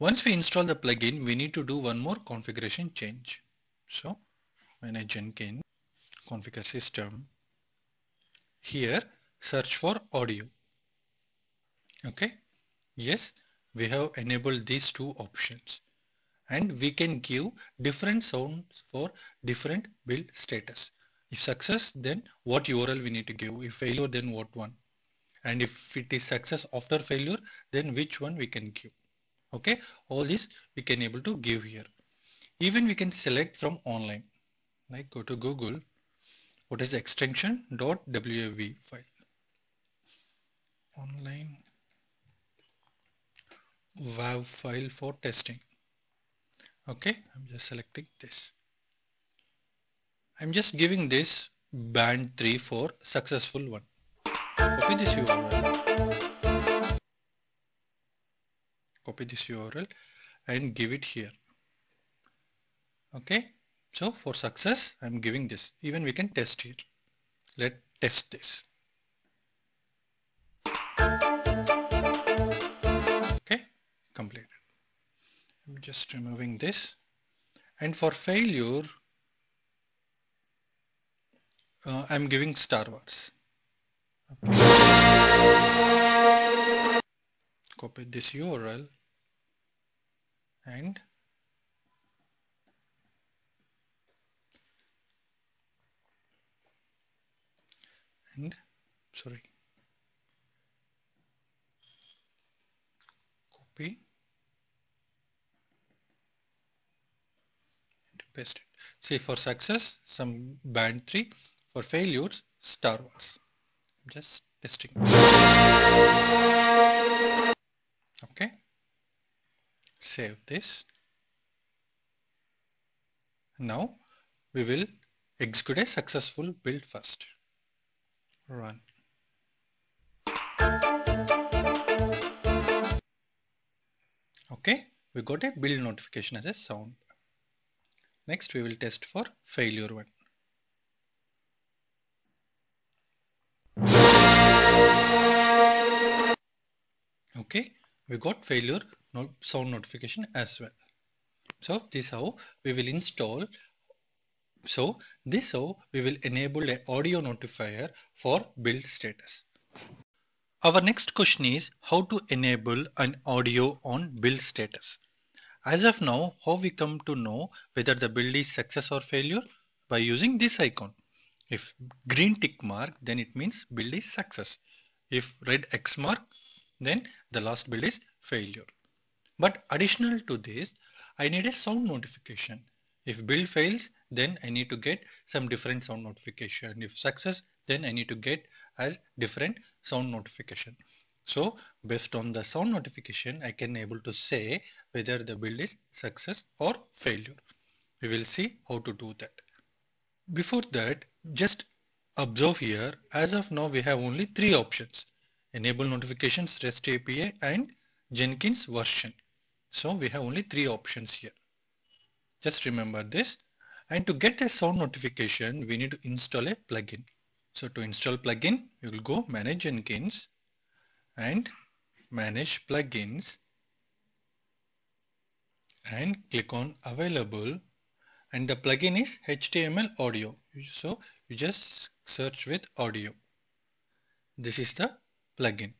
Once we install the plugin, we need to do one more configuration change. So manage Jenkins, configure system. Here search for audio. Okay. Yes, we have enabled these two options and we can give different sounds for different build status. If success, then what U R L we need to give. If failure, then what one. And if it is success after failure, then which one we can give. Okay, all this we can able to give here. Even we can select from online. Like go to Google. What is the extension? .wav file. Online wav file for testing. Okay, I'm just selecting this. I'm just giving this band three for successful one. Copy this U R L. Copy this U R L and give it here. Okay, so for success, I'm giving this. Even we can test here. Let's test this. Okay, completed. I'm just removing this. And for failure, Uh, I'm giving Star Wars. Okay. Copy this U R L and and sorry. Copy and paste it. See, for success, some band three. For failures, Star Wars. I'm just testing. Okay. Save this. Now we will execute a successful build first. Run. Okay. We got a build notification as a sound. Next we will test for failure one. Okay, we got failure sound notification as well. So this how we will install. So this how we will enable an audio notifier for build status. Our next question is how to enable an audio on build status. As of now, how we come to know whether the build is success or failure? By using this icon. If green tick mark, then it means build is success. If red X mark, then the last build is failure. But additional to this, I need a sound notification. If build fails, then I need to get some different sound notification. If success, then I need to get as different sound notification. So based on the sound notification, I can able to say whether the build is success or failure. We will see how to do that. Before that, just observe here, as of now we have only three options. Enable notifications, REST A P I and Jenkins version. So we have only three options here. Just remember this. And to get a sound notification, we need to install a plugin. So to install plugin, you will go manage Jenkins and manage plugins and click on available, and the plugin is H T M L Audio. So you just search with audio. This is the plugin.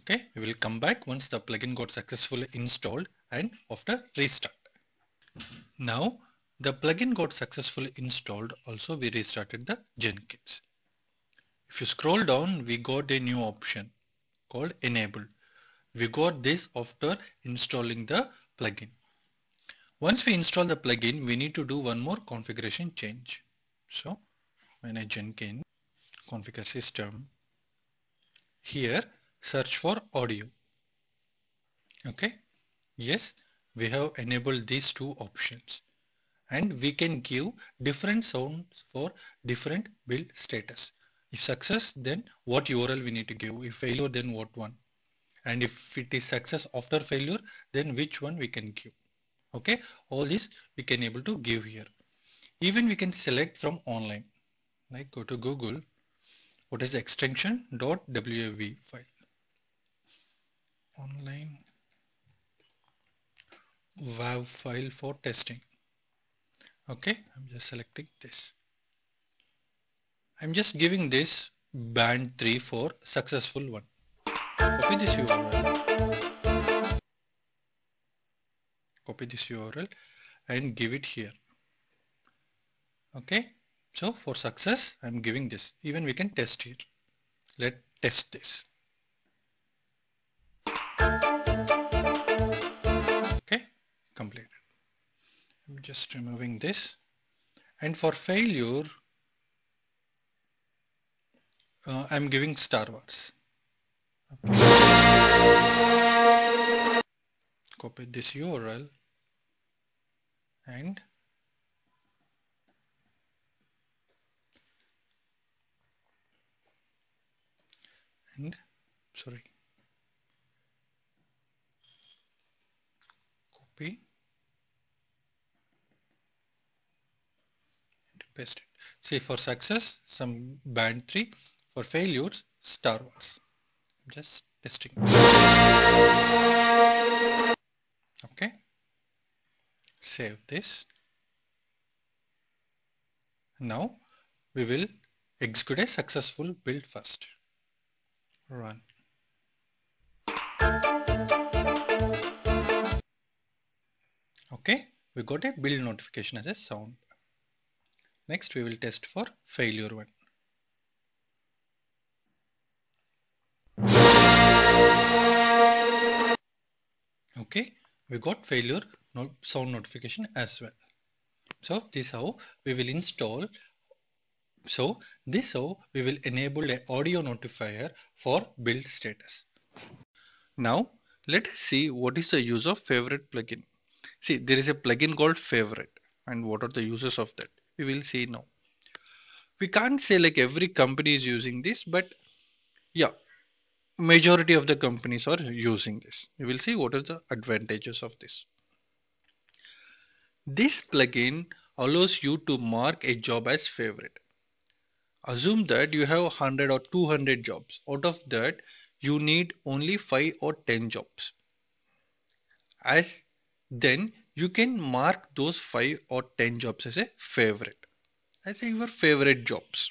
Okay, we will come back once the plugin got successfully installed and after restart. Now the plugin got successfully installed, also we restarted the Jenkins. If you scroll down, we got a new option called enable. We got this after installing the plugin. Once we install the plugin, we need to do one more configuration change. So manage Jenkins, configure system. here search for audio. Okay, yes, we have enabled these two options, and we can give different sounds for different build status. If success, then what U R L we need to give, if failure, then what one, and if it is success after failure, then which one we can give. Okay, all this we can able to give here. Even we can select from online, like go to Google, what is the extension .wav file, online wav file for testing. Okay, I'm just selecting this. I'm just giving this band three for successful one. Copy this U R L. Copy this U R L and give it here. Okay, so for success I'm giving this. Even we can test here. Let's test this. Okay, completed. I'm just removing this. And for failure, uh, I'm giving Star Wars. Okay. Copy this U R L and and sorry, copy and paste it. See, for success some band three, for failures Star Wars. Just testing. Okay, save this. Now we will execute a successful build first. Run. Okay, we got a build notification as a sound. Next we will test for failure one. Okay, we got failure no sound notification as well. So this is how we will install. So this is how we will enable an audio notifier for build status. Now let's see what is the use of favorite plugin. See, there is a plugin called favorite, and what are the uses of that? We will see now. We can't say like every company is using this, but yeah, majority of the companies are using this. You will see what are the advantages of this. This plugin allows you to mark a job as favorite. Assume that you have one hundred or two hundred jobs. Out of that, you need only five or ten jobs. As then you can mark those five or ten jobs as a favorite, as your favorite jobs.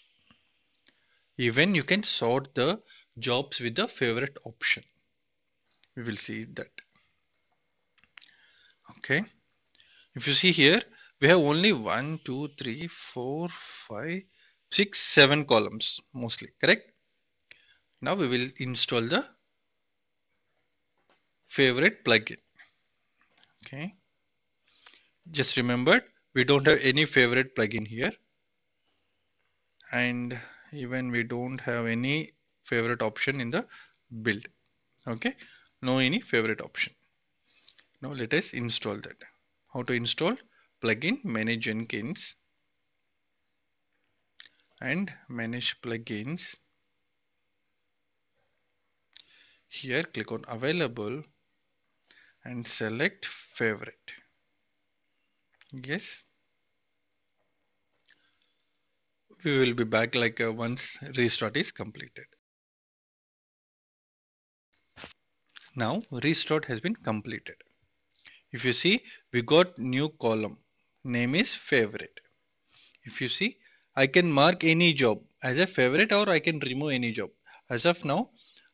Even you can sort the jobs with the favorite option. We will see that. Okay, if you see here, we have only one, two, three, four, five, six, seven columns mostly, correct? Now we will install the favorite plugin. Okay, just remember we don't have any favorite plugin here, and even we don't have any favorite option in the build. Okay, no any favorite option. Now let us install that. How to install? Plugin, manage Jenkins, and manage plugins. Here click on available and select favorite. Yes, we will be back like uh, once restart is completed. Now restart has been completed. If you see, we got new column. Name is favorite. If you see, I can mark any job as a favorite or I can remove any job. As of now,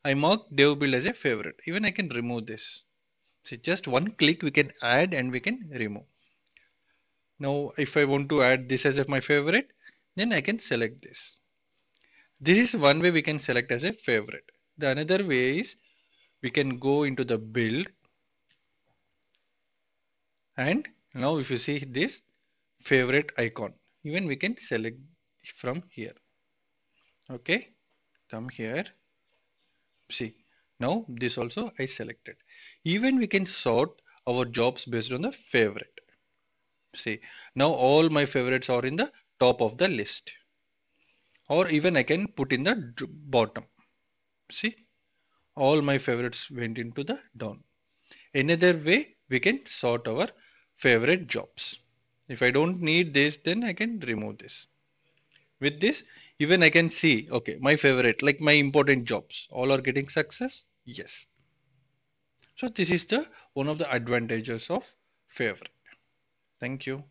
I mark dev build as a favorite. Even I can remove this. See, just one click we can add and we can remove. Now if I want to add this as my favorite, then I can select this. This is one way we can select as a favorite. The another way is we can go into the build, and now if you see this favorite icon, even we can select from here. Okay, come here See, now this also I selected. Even we can sort our jobs based on the favorite. See, now all my favorites are in the top of the list, or even I can put in the bottom. See, all my favorites went into the down. Another way we can sort our favorite jobs. If I don't need this, then I can remove this. With this, even I can see, okay, my favorite, like my important jobs, all are getting success. Yes. So this is the one of the advantages of favorite. Thank you.